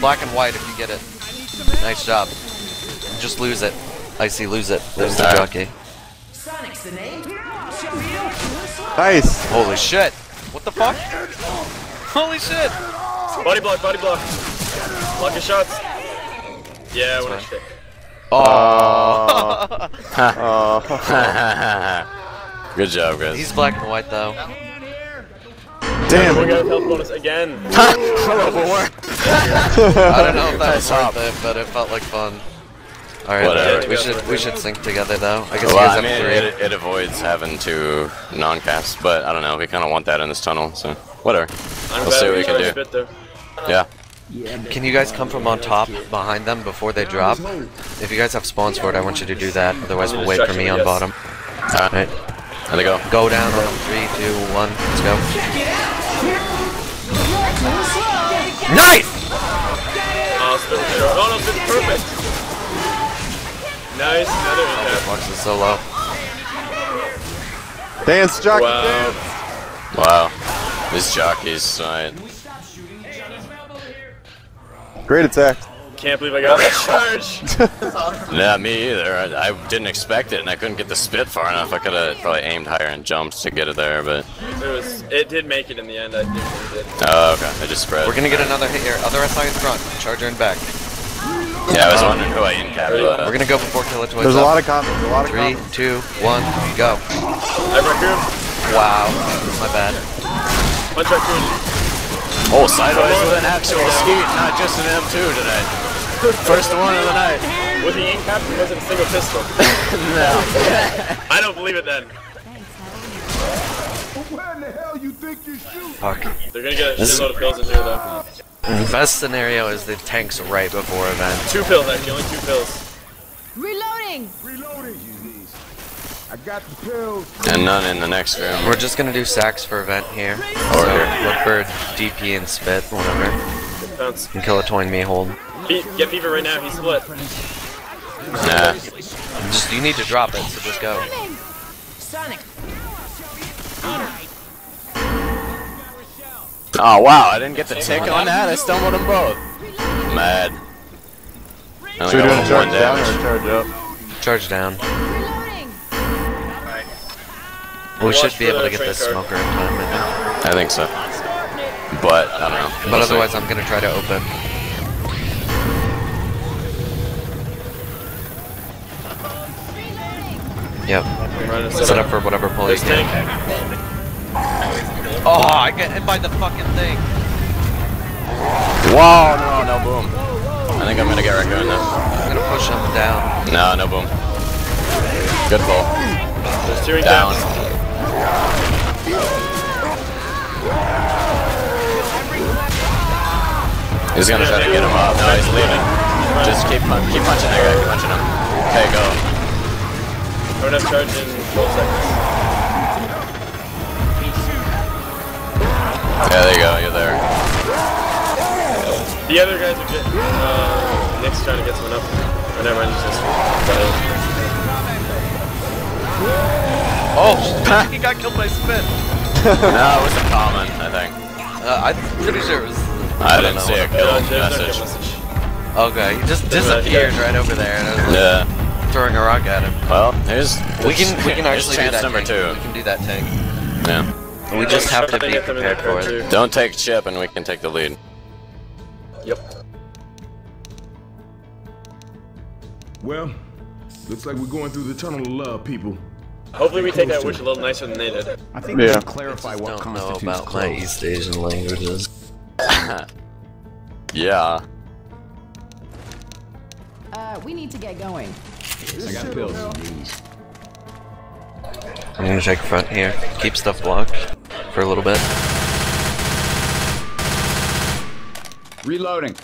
Black and white if you get it. Nice job. Just lose it. Icy, lose it. Lose the jockey. Nice. Holy shit. What the fuck? Holy shit. Body block, body block. Block your shots. Yeah, what a shit. Oh. Good job, guys. He's black and white, though. Damn, we got a health bonus again. I don't know if that was worth it, but it felt like fun. Alright, whatever. We should we should sync together though. I guess well, I mean, three. It, it avoids having to non-casts, but I don't know. We kind of want that in this tunnel, so whatever. I'm we'll see what we can do. There. Yeah. Can you guys come from on top behind them before they drop? If you guys have spawns for it, I want you to do that. Otherwise, we'll wait for me on bottom. All right. There they go. Go down on three, two, one. Let's go. Nice! Oh, it's perfect. Nice. Another attack. Box is so low. Dance, jockey, wow. dance. Wow. This jockey's side. Great attack. Can't believe I got that charge! Not me either. I, I didn't expect it and I couldn't get the spit far enough. I could have probably aimed higher and jumped to get it there, but... It was. It did make it in the end, I think it did. Oh, okay. I just spread. We're gonna get another hit here. Other S I in front. Charger in back. Yeah, I was wondering who I in-capped. We're gonna go before Killjoy. There's up. a lot of combos, a lot of combos. Three, two, one, go. I Raccoon. Wow. My bad. Punch Raccoon. Oh, sideways with an actual skeet, not just an M two today. First one of the night. With the ink cap, it wasn't a single pistol. No. I don't believe it then. Where in the hell you think you shoot? Fuck. They're gonna get a shitload of pills in here though. The best scenario is the tanks right before event. Two pills actually, only two pills. Reloading! Reloading! I got the pills! And none in the next room. We're just gonna do sacks for event here. Or so here. Look for D P and spit, whatever. Bounce. And Killjoy and me hold. Get fever right now, he's split. Nah. Just, you need to drop it, so just go. Sonic. Oh wow, I didn't get the tick on that, I stumbled them both. Mad. So we're doing a charge down or charge up? Charge down. We should be able to get this smoker in time, I think. I think so. But, I don't know. But otherwise I'm gonna try to open. Yep. Set up for whatever pull he's doing. Oh, I got hit by the fucking thing. Whoa, no, no boom. I think I'm gonna get Raccoon now. I'm gonna push him down. No, no boom. Good pull. Down. He's gonna try to get him up. No, he's leaving. Just keep, keep punching that guy, keep punching him. Okay, go. We're gonna charge in twelve seconds. Yeah, there you go, you're there. The other guys are getting, uh, Nick's trying to get someone up. Oh, never mind, just this one. Oh, he got killed by spin. No, it was a common, I think. Uh, I'm pretty sure it was... I, I didn't see a kill message. Okay, he just disappeared right over there. And I was like, yeah. Throwing a rock at him. Well, here's... We can, we can actually do that number two. We can do that tank. Yeah. We yeah, just have to be prepared for it. Too. Don't take chip and we can take the lead. Yep. Well, looks like we're going through the tunnel of love, people. Hopefully we take that wish a little nicer than they did. I think yeah. we should clarify what don't constitutes know about close. My East Asian languages. Yeah. Uh, we need to get going. I got bills. Please. I'm gonna check front here. Keep stuff blocked for a little bit. Reloading.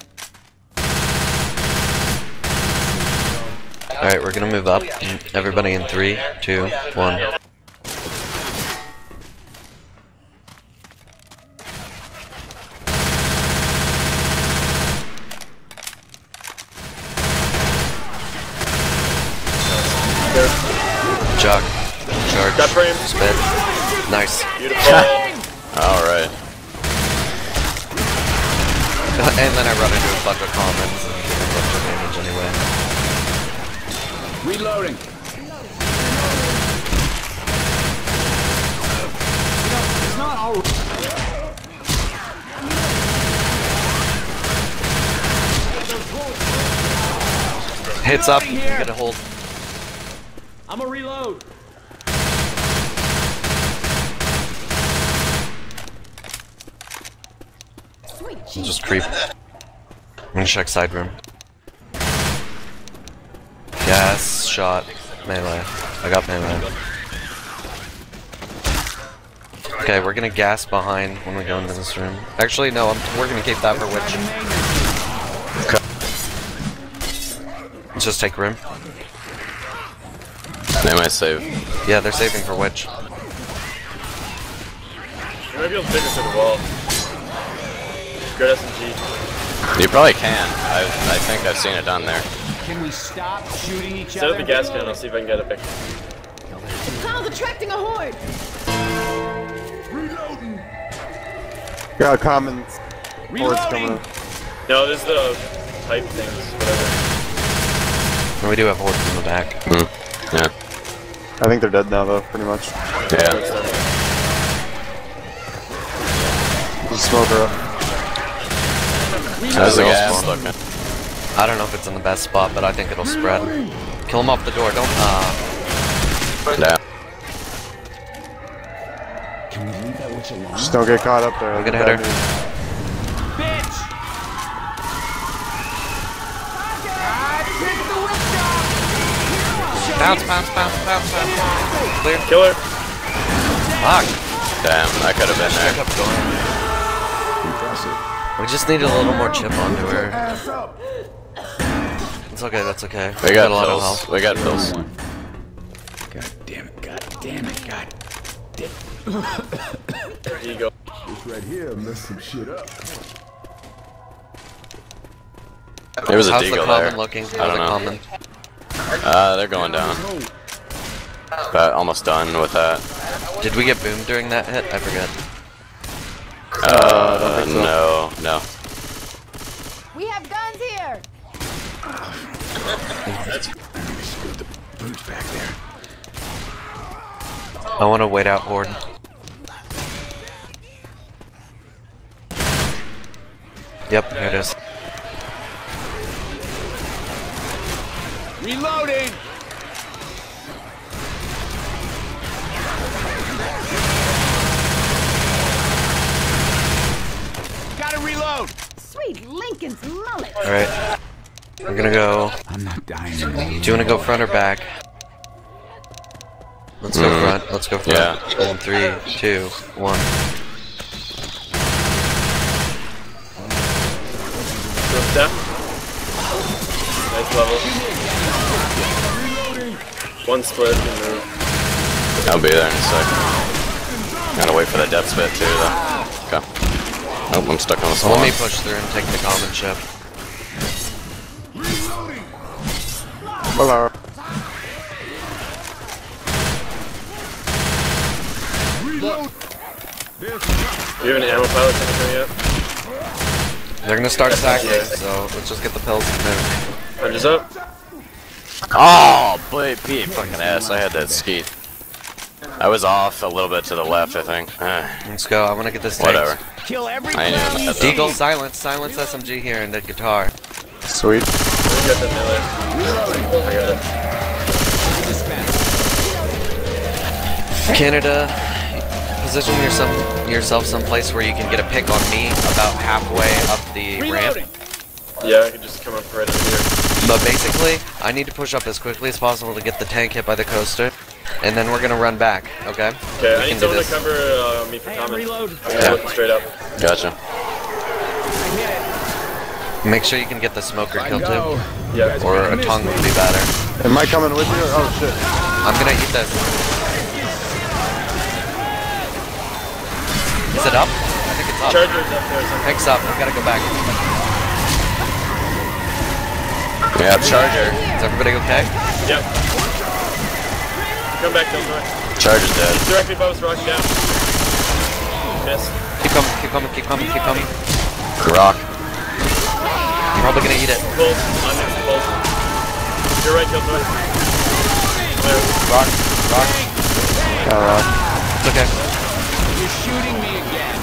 Alright, we're gonna move up. Everybody in three, two, one. Jock. Charge. Got frame. Spin. Nice. Beautiful. Alright. And then I run into a bunch of commons and get a bunch of damage anyway. Reloading. It's not all. Hits up. You get a hold. I'm a reload. I'll just creep. I'm gonna check side room. Gas, shot, melee. I got melee. Okay, we're gonna gas behind when we go into this room. Actually, no, I'm, we're gonna keep that for Witch. Okay. Let's just take room. They might save. Yeah, they're saving for Witch. Maybe I'll take us to the wall. Good S M G. You probably can. I, I think I've seen it done there. Can we stop shooting each Set other? Set up the gas can. I'll see if I can get a picture. The tunnel's attracting a horde. Reloading. Got commons. Reloading. Coming up. No, this is the pipe things. Whatever. We do have hordes in the back. Mm. Yeah. I think they're dead now, though. Pretty much. Yeah. Let's smoke her up. How's the gas looking? I don't know if it's in the best spot, but I think it'll spread. Kill him off the door, don't. Uh. Down. Can we leave that witch alone? Just don't get caught up there. I'm gonna hit her. Bitch! Bounce, bounce, bounce, bounce, bounce. Clear. Kill her. Fuck. Damn, I could have been there. Impressive. We just need a little more chip onto her. It's okay, that's okay. We, we got, got a lot pills. Of health. We got pills. God damn it, god damn it, god damn it. There you go. This right here messed some shit up. There was a deagle there. How's the common looking? How's the common? Uh, they're going down. But almost done with that. Did we get boomed during that hit? I forget. Uh, uh so. no, no. We have guns here. That's Scoot the boots back there. I want to wait out Horde. Yep, here it is. Reloading. Gotta reload. Sweet Lincoln's mullet. All right, we're gonna go. I'm not dying. Do you wanna go front or back? Let's go mm. front. Let's go front. Yeah. In three, two, one. First down. Nice level. One split and then... I'll be there in a second. Gotta wait for the depth spit too though. Okay. Oh, I'm stuck on the spawn. Let me push through and take the common ship. Hello. Are you an ammo pilot coming yet? They're gonna start stacking, so let's just get the pills in there. Rangers up. Oh, boy, Pete, fucking ass, I had that skeet. I was off a little bit to the left, I think. Let's go, I want to get this tank. Whatever. Kill everybody. Deagle, silence, silence S M G here and the guitar. Sweet. I got the melee. I got it. Canada, position yourself, yourself someplace where you can get a pick on me about halfway up the Reloading. ramp. Yeah, I can just come up right up here. But basically, I need to push up as quickly as possible to get the tank hit by the coaster, and then we're gonna run back, okay? Okay, I need someone to cover uh, me for common. I'm gonna look straight up. Gotcha. Make sure you can get the smoker kill too. Yeah, or a tongue would be better. Am I coming with you? Oh shit. I'm gonna eat this. Is it up? I think it's up. Charger's up there somewhere. Pick's up, I've gotta go back. Yeah, Charger. Is everybody okay? Yep. Come back, Killjoy. Charger's dead. He's directly above us, rock down. Missed. Keep coming, keep coming, keep coming, keep coming. Rock. I'm probably gonna eat it. Bolt. I'm in. Bolt. You're right, Killjoy. Clear. Rock. Rock. Got rock. It's okay. You're shooting me again.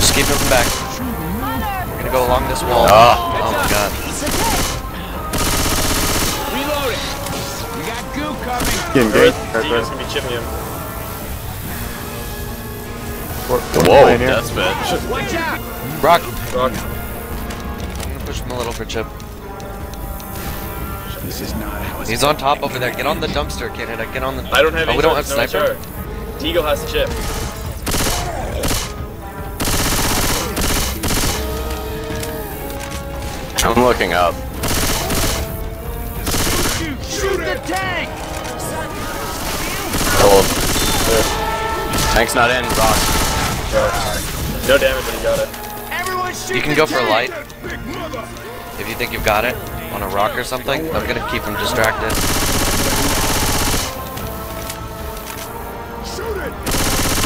Just keep moving back. We're gonna go along this wall. Oh. Oh my god. Reloading. We got goo coming. Getting good. He's gonna be chipping him. Whoa, that's bad. Watch out! Rock. Rock. I'm gonna push him a little for chip. This is not how it's He's on top over there. Get on the dumpster, Canada. Get on the. I don't have. Oh, we don't have no sniper. Deagle has the chip. I'm looking up. Shoot the tank! Cold. Tank's not in, rock. No damage, but he got it. Everyone shoot you can go for a light. If you think you've got it, on a rock or something, I'm gonna keep him distracted.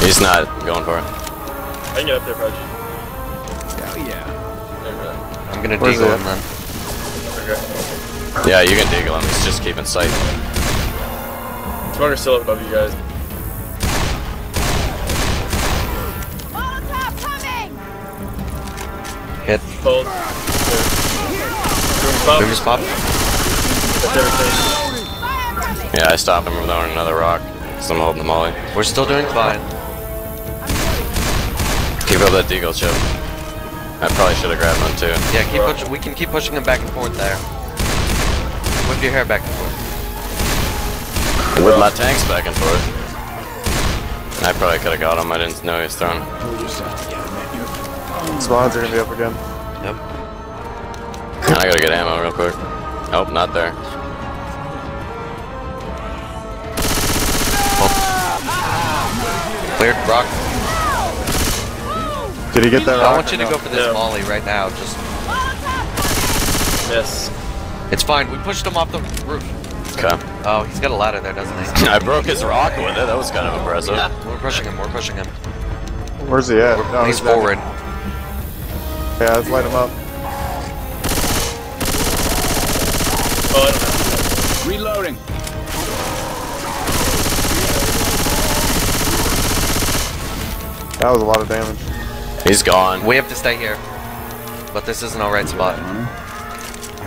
He's not going for it. I can get up there, Prodigy. Hell yeah. I'm gonna Where's deagle him then. Okay. Yeah, you can deagle him, he's just keeping sight. Smoker's still up above you guys. Molotov coming! Hit. Hold. Boomers pop. Yeah, I stopped him with another rock. So I'm holding the molly. We're still doing fine. Keep up that deagle chip. I probably should have grabbed one too. Yeah, keep pushing. We can keep pushing him back and forth there. Whip your hair back and forth. Whip my tanks back and forth. I probably could have got him. I didn't know he was thrown. Spawns are gonna be up again. Yep. I gotta get ammo real quick. Nope, not there. Oh. Cleared, rock. Did he get that? I want you to go for this molly right now. Just miss. It's fine, we pushed him off the roof. Okay. Oh, he's got a ladder there, doesn't he? I broke his rock with it, that was kind of impressive. Yeah. We're pushing him, we're pushing him. Where's he at? No, he's, he's forward. Dead. Yeah, let's light him up. Oh, reloading. That was a lot of damage. He's gone. We have to stay here. But this isn't our right spot. I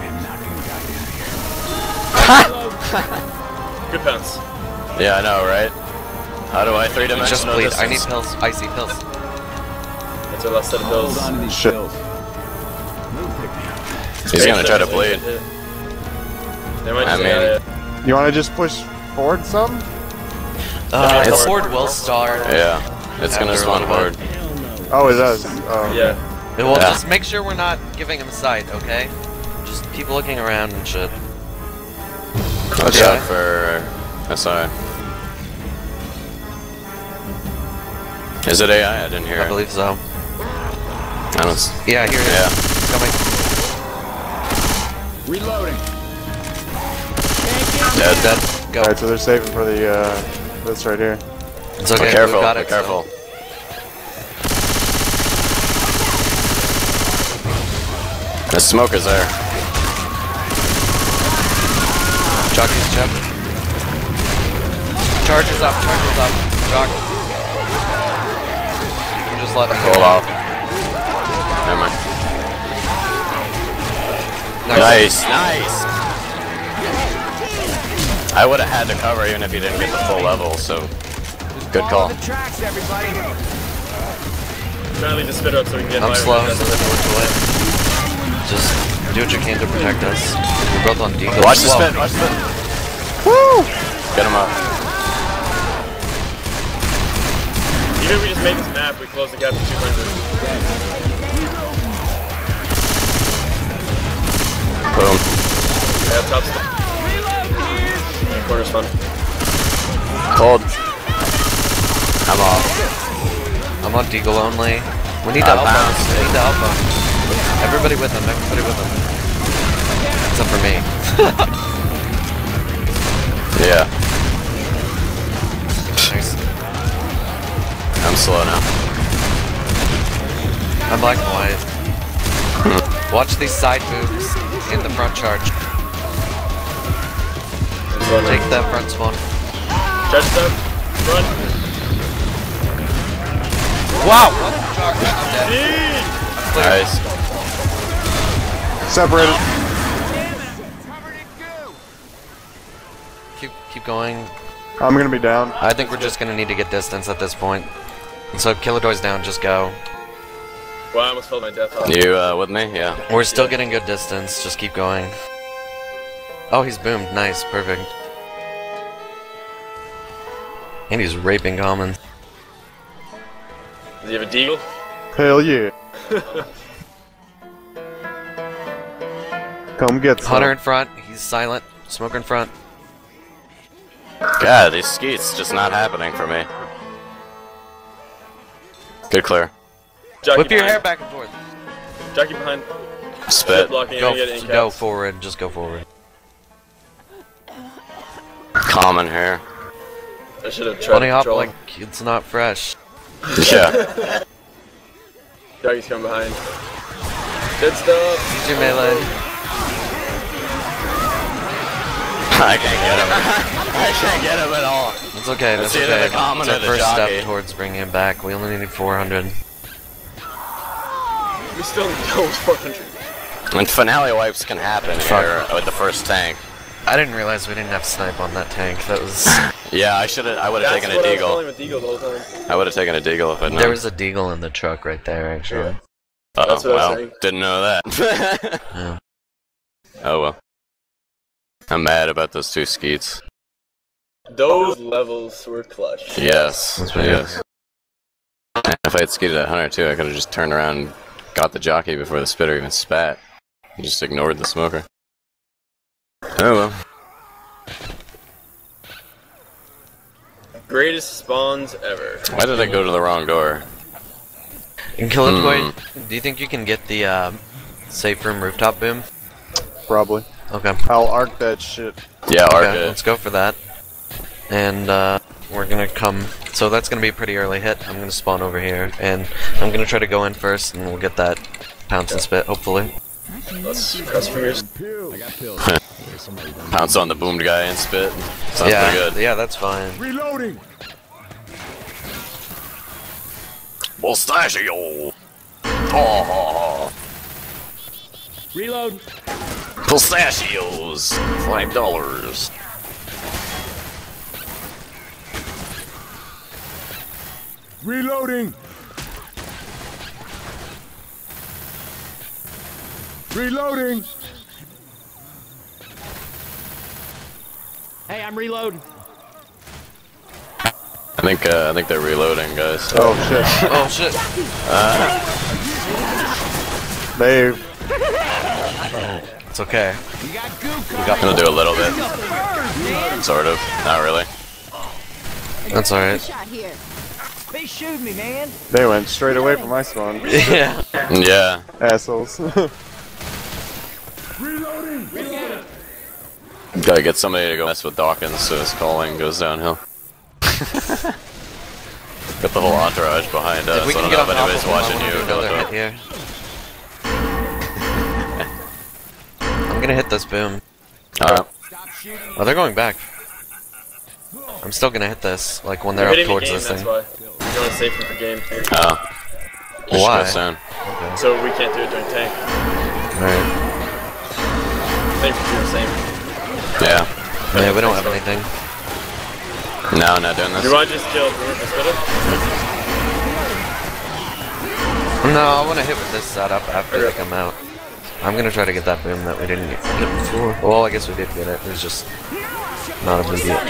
am not gonna die down here. Good pants. Yeah, I know, right? How do I three dimensional distance? Just bleed. I need pills. Icy pills. That's our last set of pills. Hold on to these Shit. pills. He's gonna try to bleed. I mean, you wanna just push forward some? Uh, it's forward will start. Yeah. It's yeah, gonna spawn hard. Oh, it does. Oh. Yeah. yeah. Well, yeah. just make sure we're not giving him sight, okay? Just keep looking around and shit. Watch okay. out for S I. Is it A I? I didn't hear I it. I believe so. I don't yeah, here it yeah. is. It's coming. Reloading. Dead, dead. Go. Alright, so they're saving for the, uh, this right here. It's okay, be careful, got it, be careful. So. The smoke is there. Jockey's jump. Charges up, charges up. Jock. You can just let him go. Hold off. Never mind. Nice, nice. nice. I would have had to cover even if you didn't get the full level, so. Good call. Tracks, trying to spit up so we can get I'm slow. Just do what you can to protect us. We're both on D. Watch the spin, watch the spin. Woo! Get him up. Even if we just made this map, we close the gap to two hundred. Boom. Yeah, top spin. Yeah, corner's fun. Cold. I'm off. I'm on Deagle only. We need to help him. We need to help him. Everybody with him. Everybody with him. Except for me. yeah. Nice. I'm slow now. I'm black and white. Watch these side moves in the front charge. Take that front spawn. Charge them. Run. Wow! Nice. Separated. Keep, keep going. I'm gonna be down. I think we're just gonna need to get distance at this point. So Killjoy's down, just go. Well, I almost felt my death off. You uh, with me? Yeah. We're still yeah. getting good distance, just keep going. Oh, he's boomed, nice, perfect. And he's raping common. Do you have a deagle? Hell yeah. Come get some. Hunter in front, he's silent. Smoker in front. God, these skeets just not happening for me. Good clear. Jockey Whip behind. your hair back and forth. Jockey behind. Spit. Blocking go, f go forward, just go forward. Common hair. I should have tried Bunny hop like it's not fresh. Yeah. Doggy's coming behind. Good stuff. He's your melee. I can't get him. I can't get him at all. It's okay. That's it's okay. It's our first jockey. step towards bringing him back. We only need four hundred. We still need four hundred. And finale wipes can happen here with the first tank. I didn't realize we didn't have snipe on that tank. That was. Yeah, I should have. I would have taken a deagle. I, deagle I would have taken a deagle if I knew. There was a deagle in the truck right there, actually. Yeah. Uh oh, That's what well, I was didn't know that. yeah. Oh well. I'm mad about those two skeets. Those levels were clutch. Yes. That's yes. If I had skeeted at Hunter too, I could have just turned around and got the jockey before the spitter even spat. I just ignored the smoker. Oh well. Greatest spawns ever. Why did I go to the wrong door? In Killjoy, mm. do you think you can get the uh, safe room rooftop boom? Probably. Okay. I'll arc that shit. Yeah, arc okay, it. Let's go for that. And uh, we're gonna come. So that's gonna be a pretty early hit. I'm gonna spawn over here, and I'm gonna try to go in first, and we'll get that pounce yeah. and spit, hopefully. Let's cross fingers. I got killed. Pounce on the boomed guy and spit. Sounds yeah, pretty good. Yeah, that's fine. Reloading. Pistachio. Oh. Reload. Pistachios. Five dollars. Reloading. Reloading. Hey, I'm reloading. I think uh, I think they're reloading, guys. Oh shit! Oh shit! Uh, Dave. Oh, it's okay. I'm gonna do a little bit, sort of. Not really. That's alright. They shoot me, man. They went straight away from my spawn. Yeah. Yeah. Assholes. Reloading. Reloading. Gotta get somebody to go mess with Dawkins so his calling goes downhill. Got the whole entourage behind us. I don't know if anybody's watching you. Another hit here. I'm gonna hit this boom. Alright. Oh, they're going back. I'm still gonna hit this, like when they're up towards this thing. You want to save from the game. Oh. Why? Okay. So we can't do it during tank. Alright. Thank you for the same. Yeah. Yeah, we don't have anything. No, not doing this. Do I just kill? No, I want to hit with this setup after okay. they come out. I'm gonna try to get that boom that we didn't get before. Well, I guess we did get it. It was just not a big deal.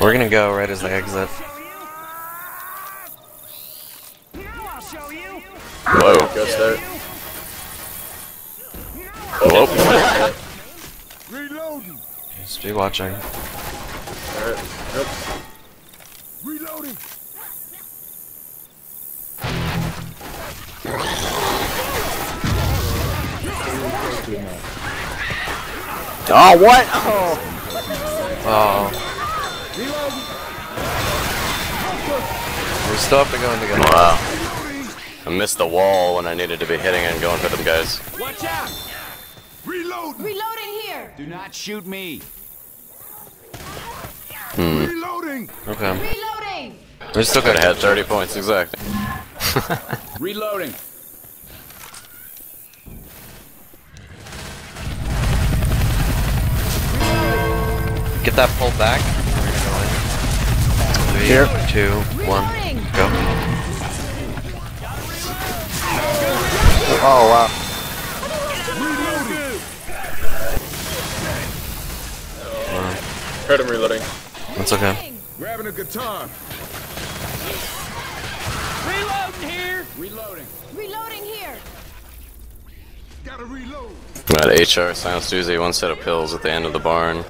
We're gonna go right as they exit. Whoa. Whoa. Reloading. Just be watching. Alright. Yep. Reloading. Oh, what? Oh. Oh. We're still up to going together. Wow. I missed the wall when I needed to be hitting and going for them guys. Watch out! Reload! Reloading here! Do not shoot me! Hmm. Reloading! Okay. Reloading! We still gotta have thirty points exactly. Reloading! Get that pulled back. Three, here. two, one, go. Oh wow. wow. Heard him reloading. That's okay. Grabbing a guitar. Reloading here. Reloading. Reloading here. Gotta reload. Got H R Silence Tuesday, one set of pills at the end of the barn.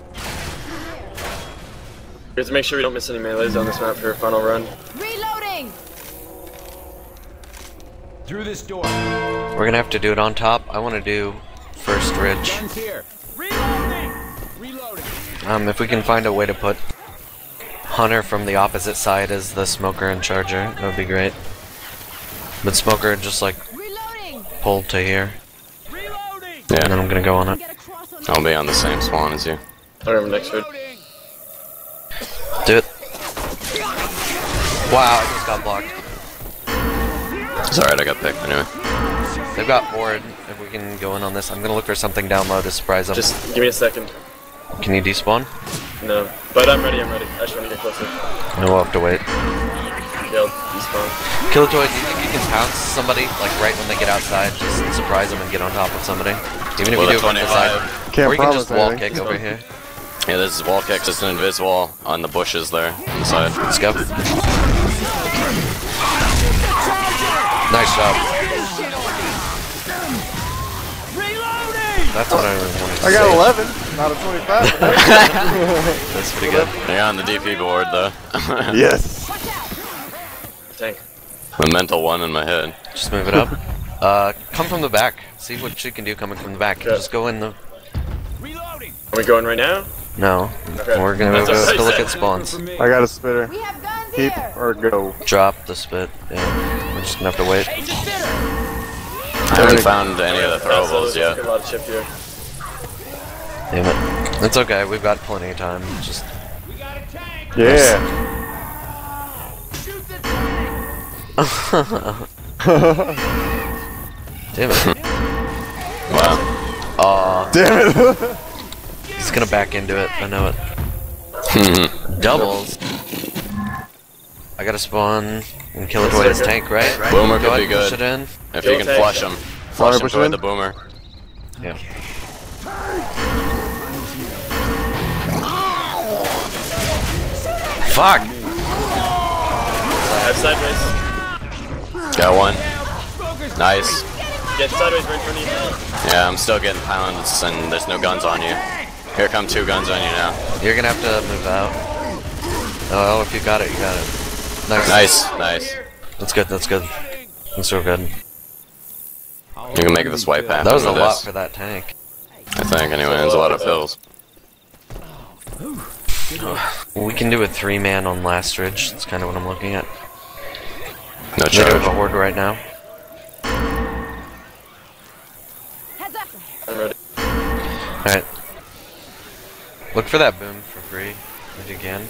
We have to make sure we don't miss any melees on this map for a final run. Reloading! Through this door. We're gonna have to do it on top. I want to do first ridge. Um, if we can find a way to put Hunter from the opposite side as the smoker and charger, that would be great. But smoker just like pulled to here. Yeah. And then I'm gonna go on it. I'll be on the same spawn as you. Whatever next ridge. Do it. Wow, I just got blocked. It's alright, I got picked anyway. They've got board. If we can go in on this, I'm gonna look for something down low to surprise them. Just give me a second. Can you despawn? No, but I'm ready, I'm ready. I just wanna get closer. No, we'll have to wait. Yeah, despawn. Killjoy, do you think you can pounce somebody, like right when they get outside, just surprise them and get on top of somebody? Even if well, you do it on the side. Can't or you can just wall kick over here. Yeah, this is wall kick, just an invis wall on the bushes there, on the side. Let's go. Nice job. That's what I really wanted to I got eleven, not a twenty-five. That's pretty good. They're on the D P board, though. Yes. Dang. A mental one in my head. Just move it up. uh, come from the back. See what she can do coming from the back. Okay. Just go in the... Reloading. Are we going right now? No. Okay. We're gonna go to look at spawns. I got a spitter. We have guns Keep here. or go. Drop the spit. Yeah. We're just gonna have to wait. Hey, I haven't found any of the throwables yet. A lot of chip here. Damn it. It's okay, we've got plenty of time. Just... We got a tank. Yeah! Shoot the tank. Damn it. Wow. Aw. Damn it! He's gonna back into it, I know it. Doubles. I gotta spawn and kill it away his tank, right? right? Boomer could be good. Push it in. If You'll you can flush him. Flush him toward the boomer. Yeah. Fuck! I have sideways. Got one. Nice. Get sideways right for me now. Yeah, I'm still getting pounds and there's no guns on you. Here come two guns on you now. You're gonna have to move out. Oh, if you got it, you got it. Nice. Nice, nice. That's good, that's good. That's so good. You can make this wipe happen. That was a lot for that tank. I think, anyway, there's a lot of fills. We can do a three-man on last ridge, that's kind of what I'm looking at. No charge. They have a horde right now. I'm ready. Alright. Look for that boom for free, if you can.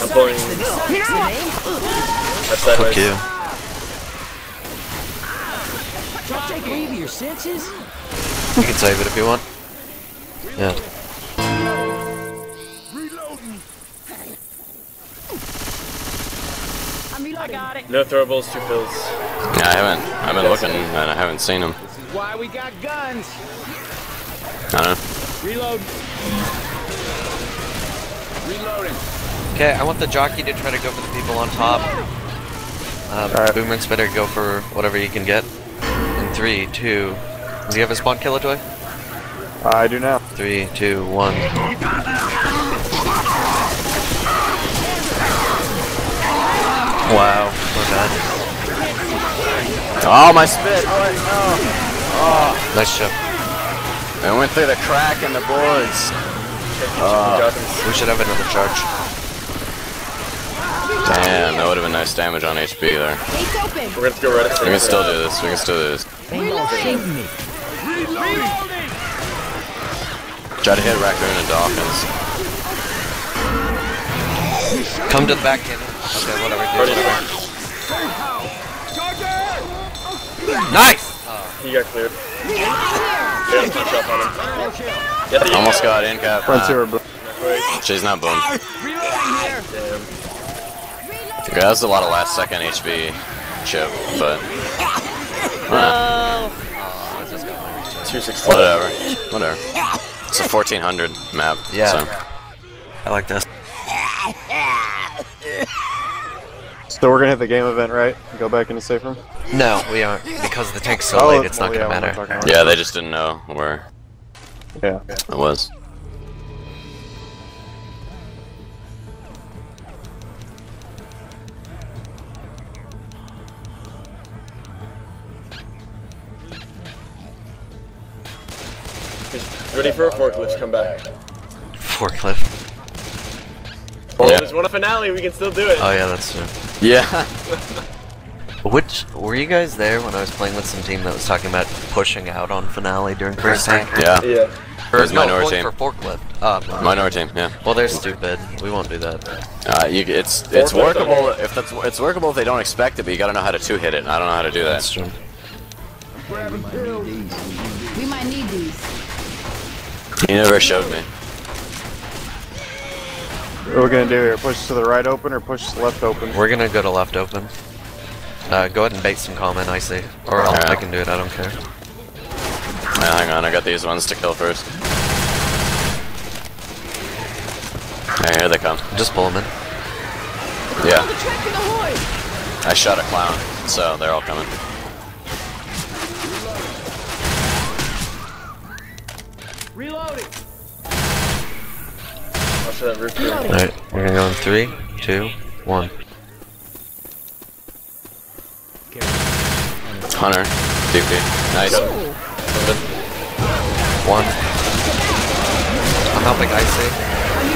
I'm pulling. Fuck you. You can save it if you want. Yeah. I got it. No throwables, two pills. Yeah, I haven't. I've been looking and I haven't seen them. This is why we got guns. I don't know. Reload. Reloading. Okay, I want the jockey to try to go for the people on top. Um, right. Boomer and Spitter, go for whatever you can get. In three, two... Do you have a spawn, Killjoy? I do now. Three, two, one. Wow. Oh, God. Oh, my spit! Oh, no. Oh. Nice shot. I went through the crack in the boards. Uh, we should have another charge. Damn, that would have been nice damage on H P there. We're gonna go right up. We can still do this. We can still do this. Try to hit Raccoon and Dawkins. Come to the back end. Okay, whatever. Do whatever. Nice. Oh. You got cleared. Yeah, almost got in cap. Uh, she's not boomed. Okay, that was a lot of last second H P chip, but. Uh, whatever. Whatever. It's a fourteen hundred map. Yeah. So. I like this. So we're gonna hit the game event, right? Go back into safe room? No, we aren't. Because the tank's so oh, late, it's well, not gonna yeah, matter. Not yeah, they just didn't know where yeah. it was. Ready for a forklift comeback. Forklift. Well, yeah. There's one finale, we can still do it. Oh yeah, that's true. Yeah. Which, were you guys there when I was playing with some team that was talking about pushing out on finale during first tank? Yeah. Yeah. There's no, minority team. For forklift. Uh, no. Minority team, yeah. Well, they're stupid. We won't do that. Uh, you, it's it's forklift workable if that's, it's workable if they don't expect it, but you gotta know how to two hit it, and I don't know how to do that. That's true. We might need these. He never showed me. What are we gonna do here? Push to the right open or push to the left open? We're gonna go to left open. Uh, go ahead and bait some common, I see. Or I'll, yeah. I can do it, I don't care. Yeah, hang on, I got these ones to kill first. Alright, here they come. Just pull them in. Yeah. I shot a clown, so they're all coming. Reloading! to that roof. Alright, we're gonna go in three, two, one. Hunter, D P, nice. One. I'm helping Icy.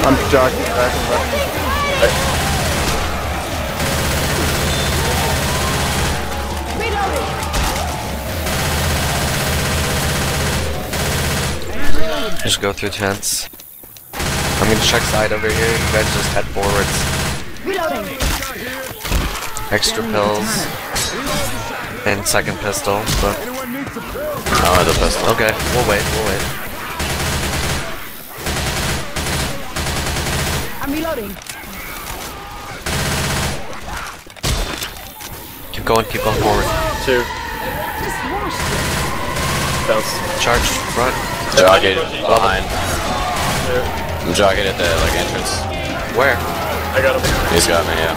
I'm jogging back and back. Just go through tents. I'm gonna check side over here. You guys just head forwards. Extra pills. And second pistol, but oh, the pistol. Okay, we'll wait, we'll wait. I'm reloading. Keep going, keep going forward. Two. Bounce. Charge, front. Jogging behind. Two. I'm jogging at the like entrance. Where? I got him. He's got me, yeah.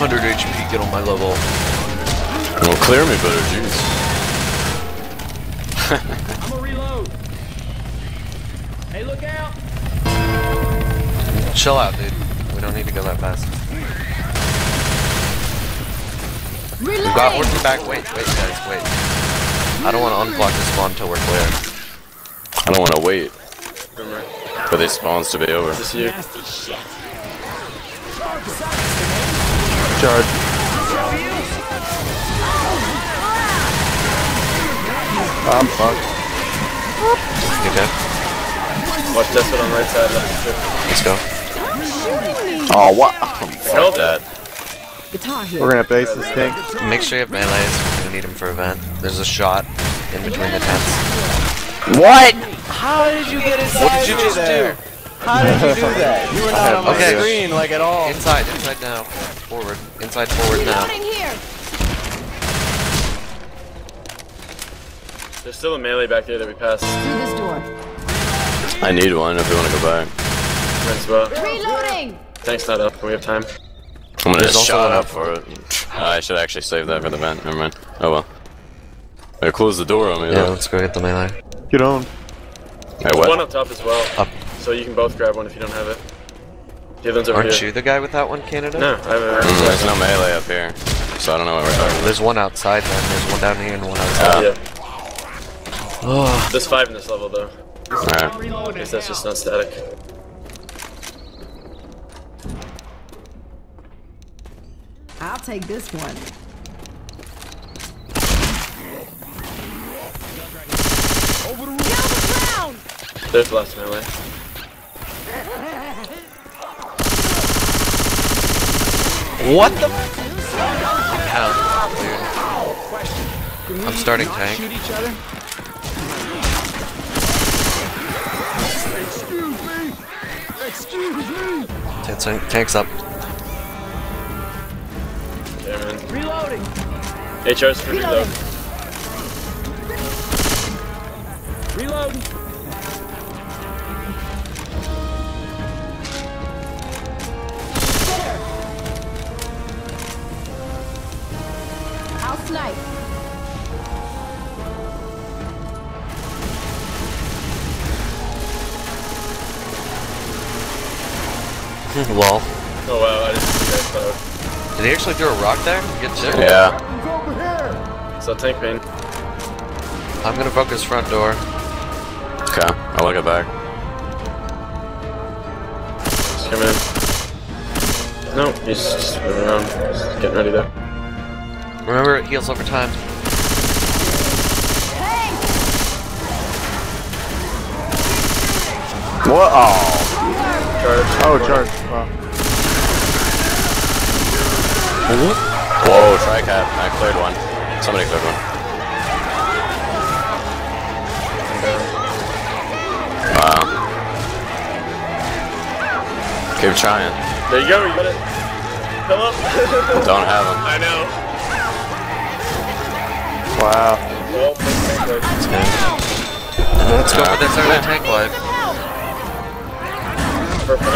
one hundred H P, get on my level. Well, clear me better, jeez. I'm gonna reload. Hey, look out! Chill out, dude. We don't need to go that fast. Reloading. We've got one in the back. Wait, wait, guys, wait. I don't want to unblock the spawn until we're clear. I don't want to wait for these spawns to be over. This is you. Charge. I'm fucked. You dead? Watch this one on the right side. Let's go. Oh, what? Fuck that. We're gonna base this thing. Make sure you have melees. We're gonna need them for event. There's a shot in between the tents. What? How did you get inside? What did you just there? do? How did you do that? You were not on my okay. screen like at all. Inside, inside now. Forward. Inside, forward now. There's still a melee back there that we passed. Through this door. I need one if we want to go back. Might as well. Reloading! Tank's not up. We have time. I'm gonna There's just shot up for it. Uh, I should actually save that for the vent. Never mind. Oh well. Better close the door on me yeah, though. Yeah, let's go get the melee. Get on. Hey, what? One up top as well. Up. So you can both grab one if you don't have it. The other one's over here. Aren't you the guy without one, Canada? No, I haven't. Mm, there's no melee up here, so I don't know what we're talking about. There's one outside, then. There's one down here and one outside. Yeah. yeah. Oh. There's five in this level, though. Alright. I guess that's just not static. I'll take this one. Over the ground! There's the last melee. What the? Hell, I'm starting tank. Excuse me! Excuse me! Tank, tank's up. Yeah, man. Reloading. H R's for reload. Reload. Life. Lol. Oh wow, I didn't see that though. Did he actually throw a rock there? Get shit? Yeah. So tank main. I'm gonna focus front door. Okay, I'll look it back. Come in. No, he's just moving around. He's getting ready there. Remember, it heals over time. Hey! What? Oh. Charge. Oh, charge. Wow. What? Whoa, tricap. I cleared one. Somebody cleared one. Wow. Keep trying. There you go, you got it. Come up. Don't have him. I know. Wow. Well, let's go. Let's go. That's our tank life. Perfect. Oh,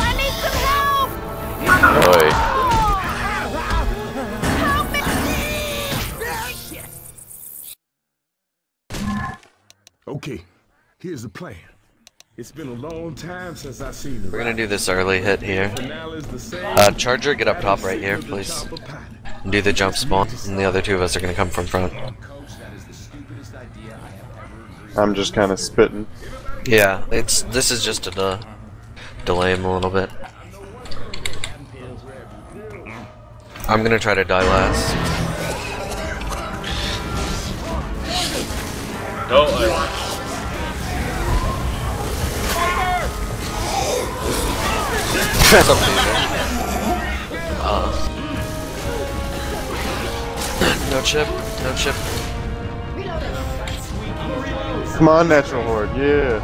I need some help. Boy. Help me. Okay, here's the plan. It's been a long time since I've seen them. We're gonna do this early hit here. Uh, Charger, get up top right here, please. And do the jump spawn, and the other two of us are gonna come from front. I'm just kind of spitting. Yeah, it's this is just to uh, delay him a little bit. I'm gonna try to die last. Don't I? uh, no chip, no chip. Come on, natural horde, yeah.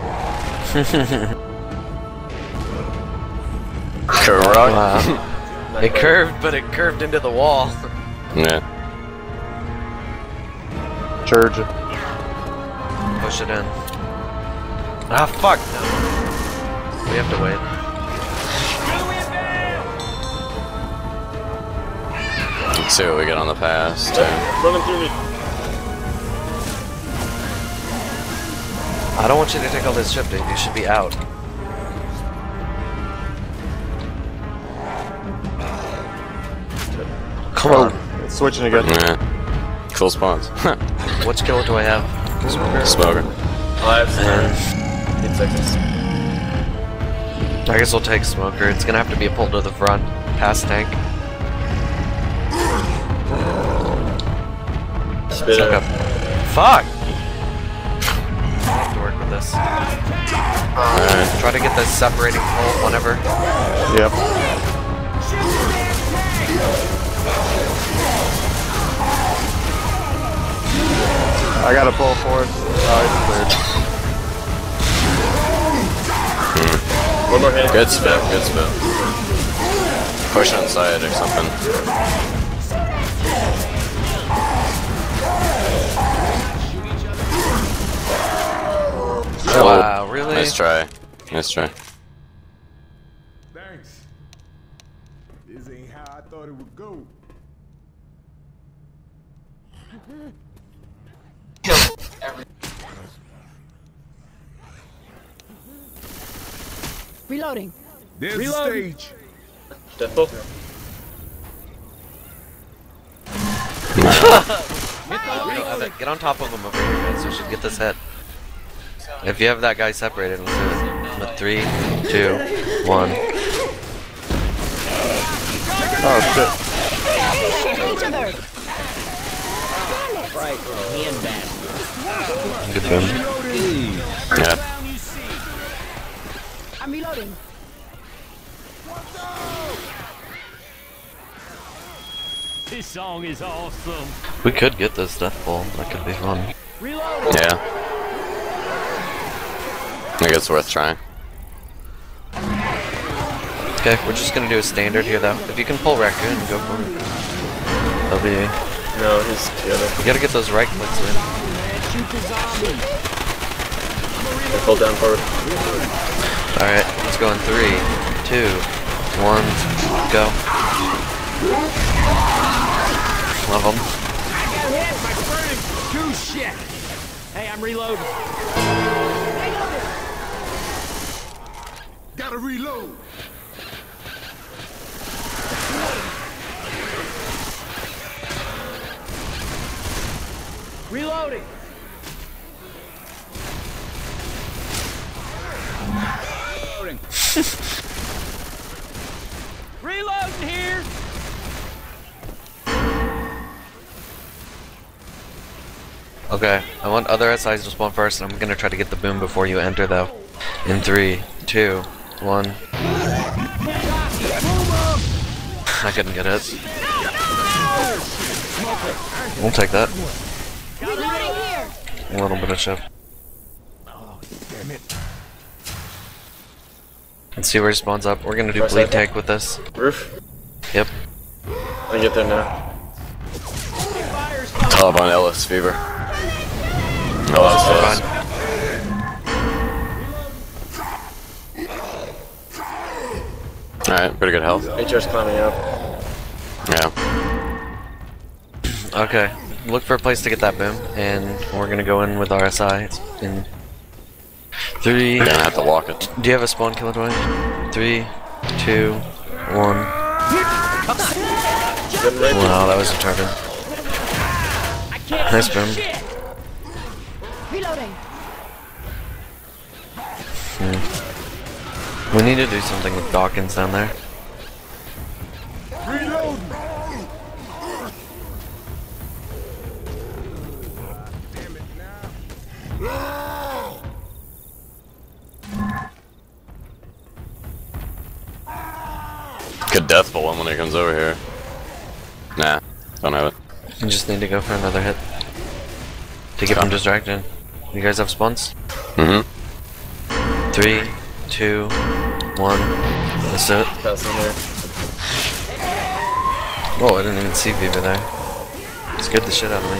Correct. Wow. It curved, but it curved into the wall. Yeah. Charge it. Push it in. Ah, fuck. No. We have to wait. Let's see what we get on the pass. Running through me. I don't want you to take all this shifting. You should be out. Come on. It's switching again. Yeah. Cool spawns. What skill do I have? Smoker. Smoker. Five seconds. Eight seconds. I guess we'll take Smoker. It's gonna have to be a pull to the front. Pass tank. Spit up. Fuck! I have to work with this. Alright. Try to get this separating pull whenever. Yep. I got a pull for it. Oh, it's cleared. One more hit. Good spin, good spin. Push on side or something. Wow, really? Nice try. Nice try. Thanks. This ain't how I thought it would go. Reloading. This Reloading. Stage. Deathball. Get on top of him over here, guys. We should get this head. If you have that guy separated, let's do it. With three, two, one. Oh shit! Get them. Yeah. I'm reloading. This song is awesome. We could get this death ball. That could be fun. Yeah. I think it's worth trying. Okay, we're just gonna do a standard here though. If you can pull Raccoon, go for it. That'll be... No, he's the other. You gotta get those right clicks in. I pull down forward. Alright, let's go in three, two, one, go. Love him. I got hit by burning goo shit! Hey, I'm reloading. Gotta reload. Reloading. Reloading. Reloading here. Okay, I want other S Is to spawn first, and I'm gonna try to get the boom before you enter though. In three, two. One. I couldn't get it. We'll take that. A little bit of chip. Let's see where he spawns up. We're gonna do bleed tank with this. Roof? Yep. I can get there now. Taliban Ellis fever. Ellis is fine. Alright, pretty good health. H R's climbing up. Yeah. Okay. look for a place to get that boom, and we're gonna go in with R S I in three. Gonna have to lock it. Do you have a spawn killer, Dwayne? Three, two, one. Wow, that was retarded. Nice boom. Hmm. We need to do something with Dawkins down there. Could death bowl him when he comes over here. Nah, don't have it. You just need to go for another hit to get him distracted. You guys have spawns? Mm-hmm. Three, two, one. That's it. Whoa, I didn't even see Viva there. Scared the shit out of me.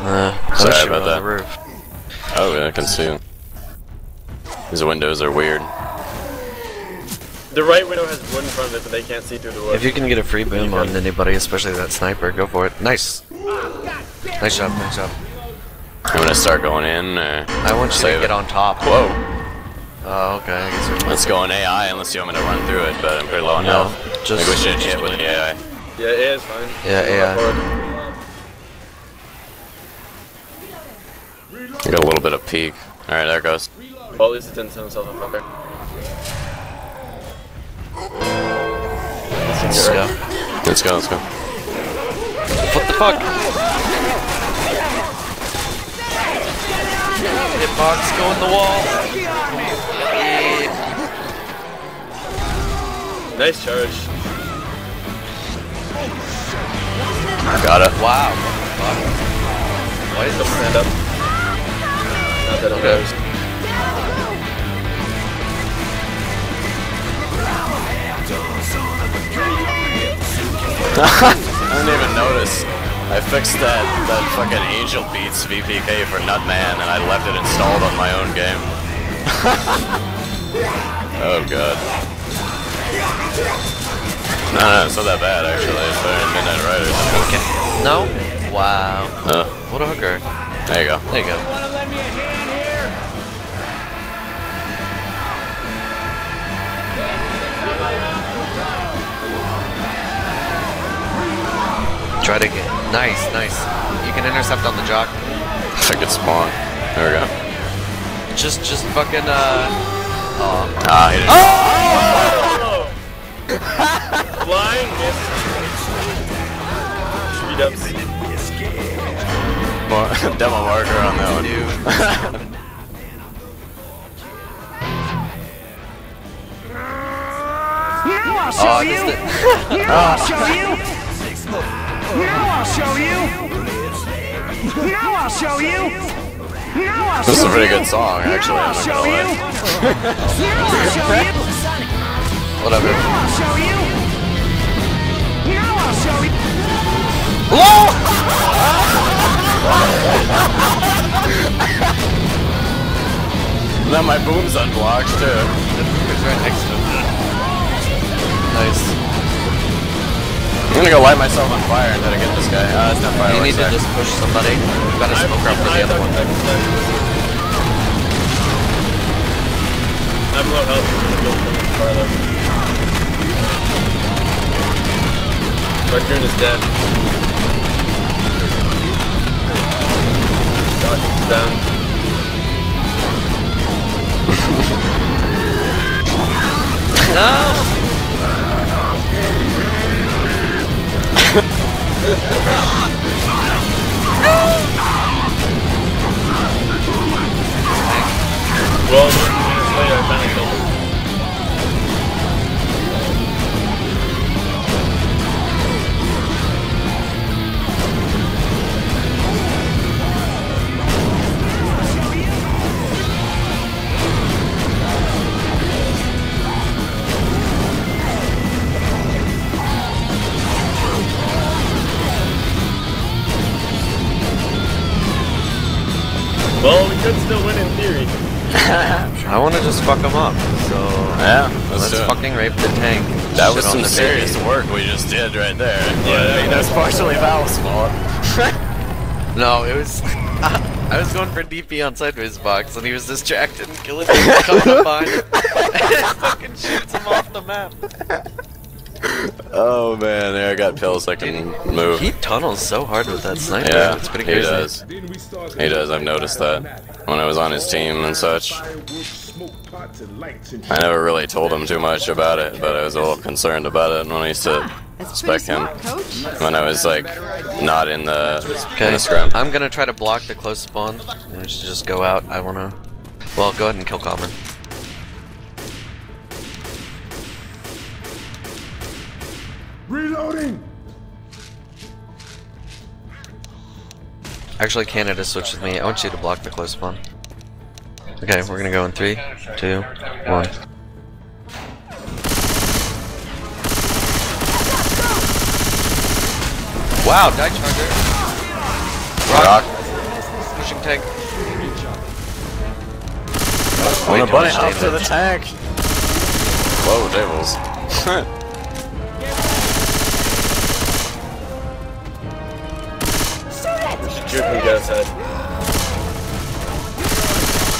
Uh, Sorry about that. Roof. Oh yeah, I can see him. These windows are weird. The right window has wood in front of it, but they can't see through the wood. If you can get a free boom on anybody, especially that sniper, go for it. Nice! Nice job, nice job. I'm gonna start going in. Or I want you to get it on top. Whoa! Oh, okay. I guess we're Let's go on A I, unless you want me to run through it, but I'm pretty low on no, health. Just I think we should hit with the A I. Yeah, A I is fine. Yeah, A I. I got a little bit of peek. Alright, there it goes. Well, at least it didn't send himself a fucker. Let's go. Let's go, let's go. What the fuck? Hitbox, go in the wall. Yeah. Nice charge. I got it. Wow. Fuck. Why did he stand up? That okay. I didn't even notice. I fixed that, that fucking Angel Beats V P K for Nutman and I left it installed on my own game. Oh god. No, no, it's not that bad actually. It's better than Midnight Riders. Okay. No? Wow. Uh, what a hooker. There you go. There you go. Try to get nice, nice. You can intercept on the jock. I could spawn. There we go. Just, just fucking. Uh, oh. Ah, he didn't. Oh! Flying miss. Speed up. Devil marker on that one, dude. Now I'll show oh, you! Now I'll show you! Now I'll show you! Now I'll show you! Now I'll show you! This is a pretty good song, actually. Now I'll show you! Now I'll show you! Whatever. Now I'll show you! Now I'll show you! Hello! Now my boom's unblocked, too. It's right next to it. Nice. I'm gonna go light myself on fire and try to get this guy. Uh, it's not fire. You need to just push somebody. We've got to smoke up for the other one. I'm low health. Farther. Raccoon is dead. Dawkins down. No! Well, later, Manicle. Well, we could still win in theory. I want to just fuck him up, so yeah, let's, let's fucking rape the tank. That was some serious work we just did right there. Yeah, I mean, that's partially Val's fault. No, it was... I was going for D P on Sideways Box, and he was distracted and killing me coming up behind him. And fucking shoots him off the map. Oh man, there I got pills I can move. He tunnels so hard with that sniper. Yeah, it's pretty crazy. He does. He does, I've noticed that. When I was on his team and such. I never really told him too much about it, but I was a little concerned about it when I used to spec him. When I was like, not in the, in the scrum. I'm gonna try to block the close spawn. We should just go out, I wanna... Well, go ahead and kill Common. Reloading. Actually, Canada switched with me. I want you to block the close spawn. Okay, we're gonna go in three, two, one. Wow, die charger. Rock. Rock. Pushing tank. I'm gonna bunny hop to the tank. Whoa, devils.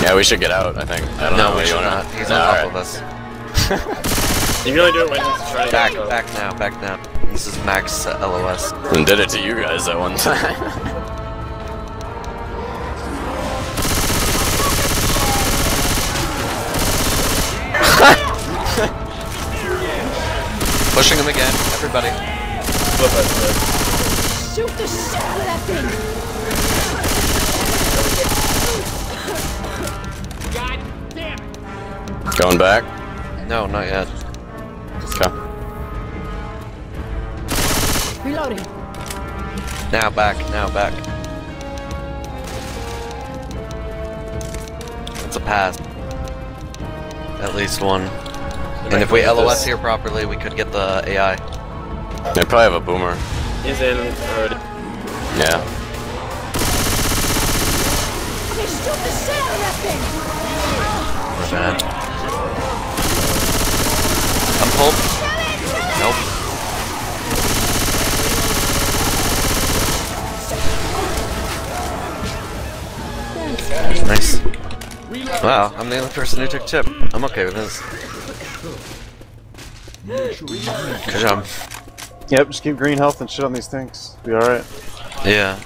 Yeah, we should get out, I think. I don't no, know. We should wanna... not. He's no, on top right. of us. You can only do it when he's trying back, to get Back, back now, back now. This is max uh, L O S. And did it to you guys that one time. Pushing him again, everybody. Shoot the shit out of that thing! Going back? No, not yet. Okay. Reloading. Now back, now back. It's a pass. At least one. And if we L O S this. here properly, we could get the A I. They probably have a boomer. He's in already. Yeah. Okay, shoot the shit out of that thing! We're bad. I'm pulled. Nope. Nice. Wow, I'm the only person who took tip. I'm okay with this. Good job. Yep, just keep green health and shit on these things. Be alright. Yeah.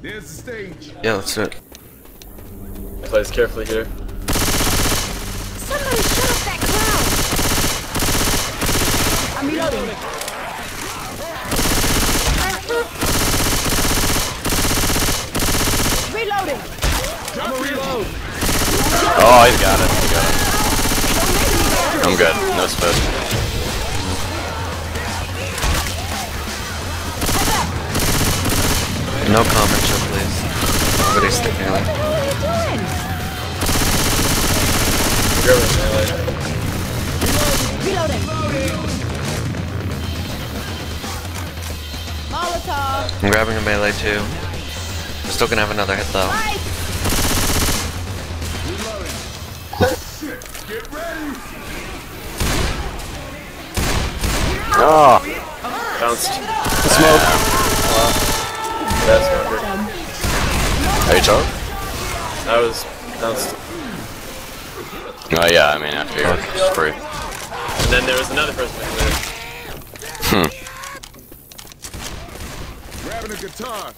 There's the stage. Yeah, let's do it. Plays carefully here. Somebody shut up that clown! I'm reloading. Reloading! I'm a reload! Oh, he's got it. He got it. I'm good. No space. No comment, please. Nobody's sticking on. I'm grabbing a melee too. I'm still gonna have another hit though. Oh! Bounced. Smoke. Wow. That's not good. Are you drunk? I was bounced. Oh yeah, I mean after your spree. And then there was another person there. Hmm. Grabbing a guitar.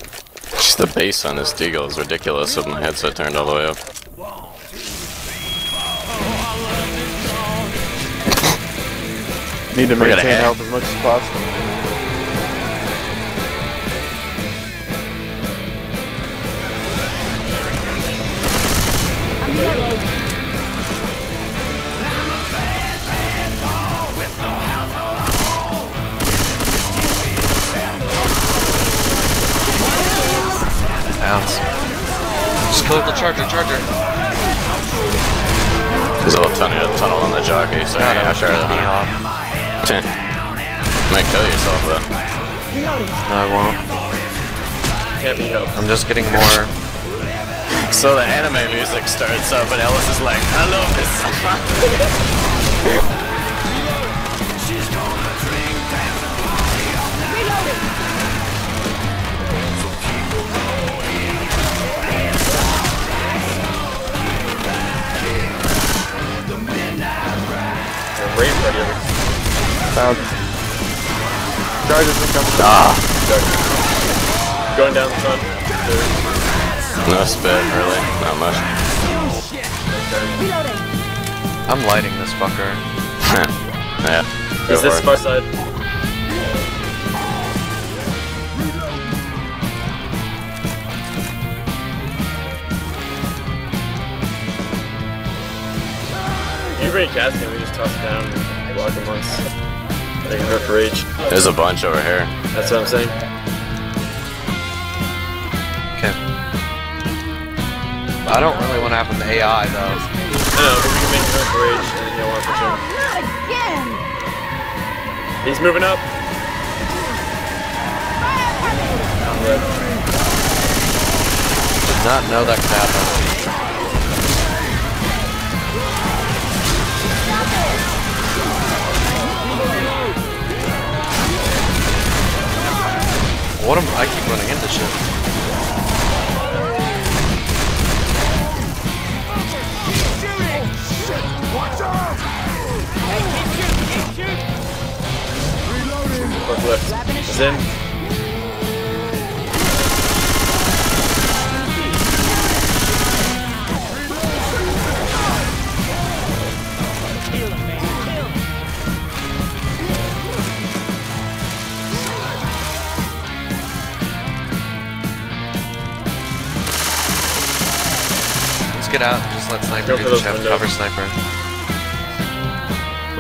Just the bass on this deagle is ridiculous with my headset turned all the way up. Need to maintain health as much as possible. Just kill the charger, charger. There's a little tunnel, tunnel on the jockey, so I'm not sure. You might kill yourself though. No, I won't. Can't be helped. I'm just getting more So the anime music starts up and Ellis is like, I love this. She's gonna drink down the body of the reloading. So keep rolling, it's the midnight ride. Wait for you. Found charges are coming. Ah! Going down the front. There. No spin, really. Not much. I'm lighting this fucker. Yeah. Is this far side? You recast him, we just toss it down and block him once. They can hurt for each. There's a bunch over here. That's what I'm saying. I don't really want to have an A I though. No, because we can make no bridge and then you'll want for sure. Not again! He's moving up. Did not know that could happen. What am I keep running into shit? Forklift is in. Let's get out and just let Sniper do the chef. Cover Sniper.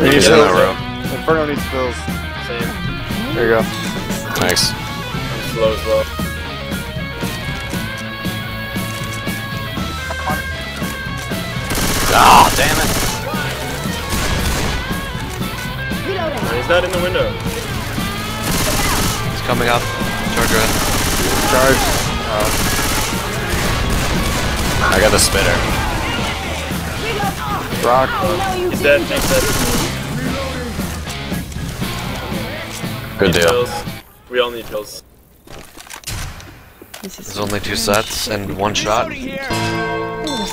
He's in that row. Inferno needs fills. Same. There you go. Nice. I'm slow as well. Ah, damn it! No, he's not in the window. He's coming up. Charge run. Charge. Oh. I got the spitter. Rock. He's dead. He's dead. Good deal. Pills. We all need pills. There's only two sets and one shot. There's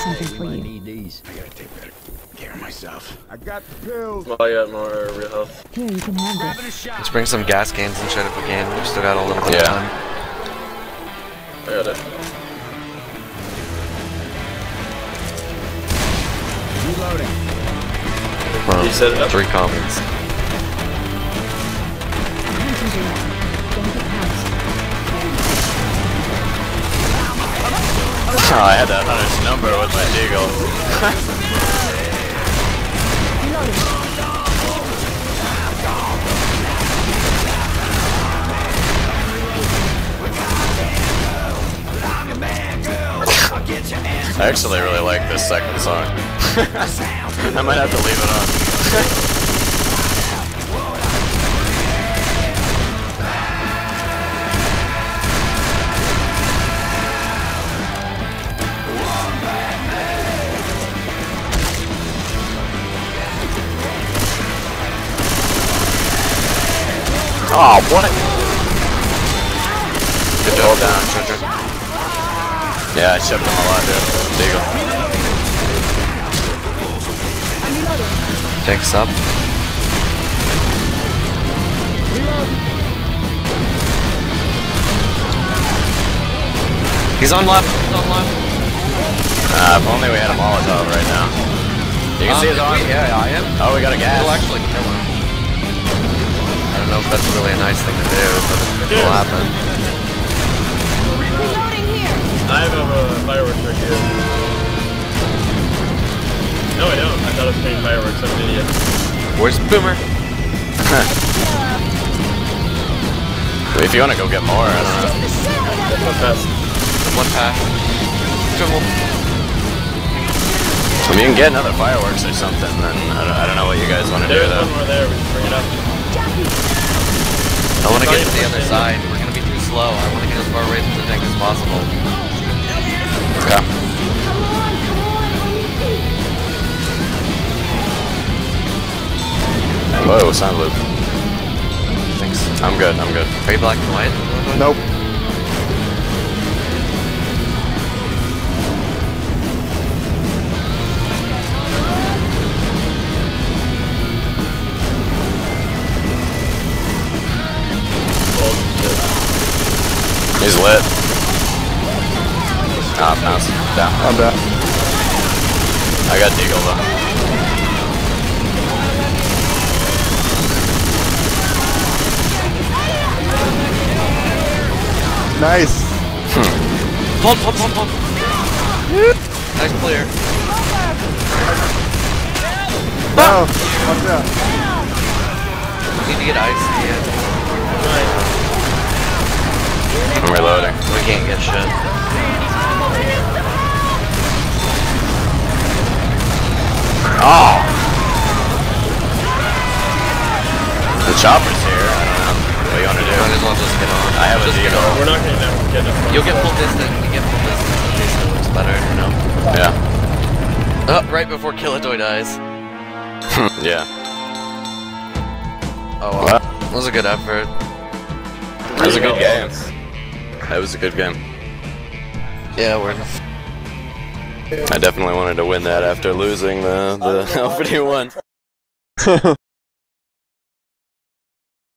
something for you. I need these. I gotta take better care of myself. I got the pills. Well, I got more real health. Here, you can have this. Let's bring some gas cans and shut up again. We've still got a little bit yeah. of time. I got it. Reloading. Well, you set it up. Three comments. Oh, I had that on his number with my deagle. I actually really like this second song. I might have to leave it on. Oh, what? Good job down, Trigger. Yeah, I shipped him a lot, dude. There you go. Tanks up. He's on left. He's on left. Uh, if only we had a Molotov right now. You can um, see his arm. Yeah, I am. Oh, we got a gas. We'll actually kill him. I don't know if that's really a nice thing to do, but it will happen. Reloading here. I have a fireworks right here. No, I don't. I thought I was playing fireworks. I'm an idiot. Where's Boomer? If you want to go get more, I don't know. One pass. One pass. Double. If you can get another fireworks or something, then I don't, I don't know what you guys want to do, though. There's one more there. We can bring it up. I want to get to the other side. We're going to be too slow. I want to get as far away from the tank as possible. Yeah. Whoa, sound loop. Thanks. I'm good, I'm good. Are you black and white? Nope. He's lit. Ah, oh, bounce. Down. I'm down. I got Deagle though. Nice. Hmm. Pump, pump, pump, pump. Nice clear. Oh, watch out. We need to get ice. Yeah. I'm reloading. We can't get shit. Oh! The chopper's here. I don't know. What do you want to do? I just want to get on. I have a deal. We're not going to get up. You'll get full distance. You get full distance. At least it looks better, you know? Yeah. Oh, right before Killjoy dies. Yeah. Oh, wow. Well. That was a good effort. That was a good game. That was a good game. Yeah, we're. I definitely wanted to win that after losing the the L four D one.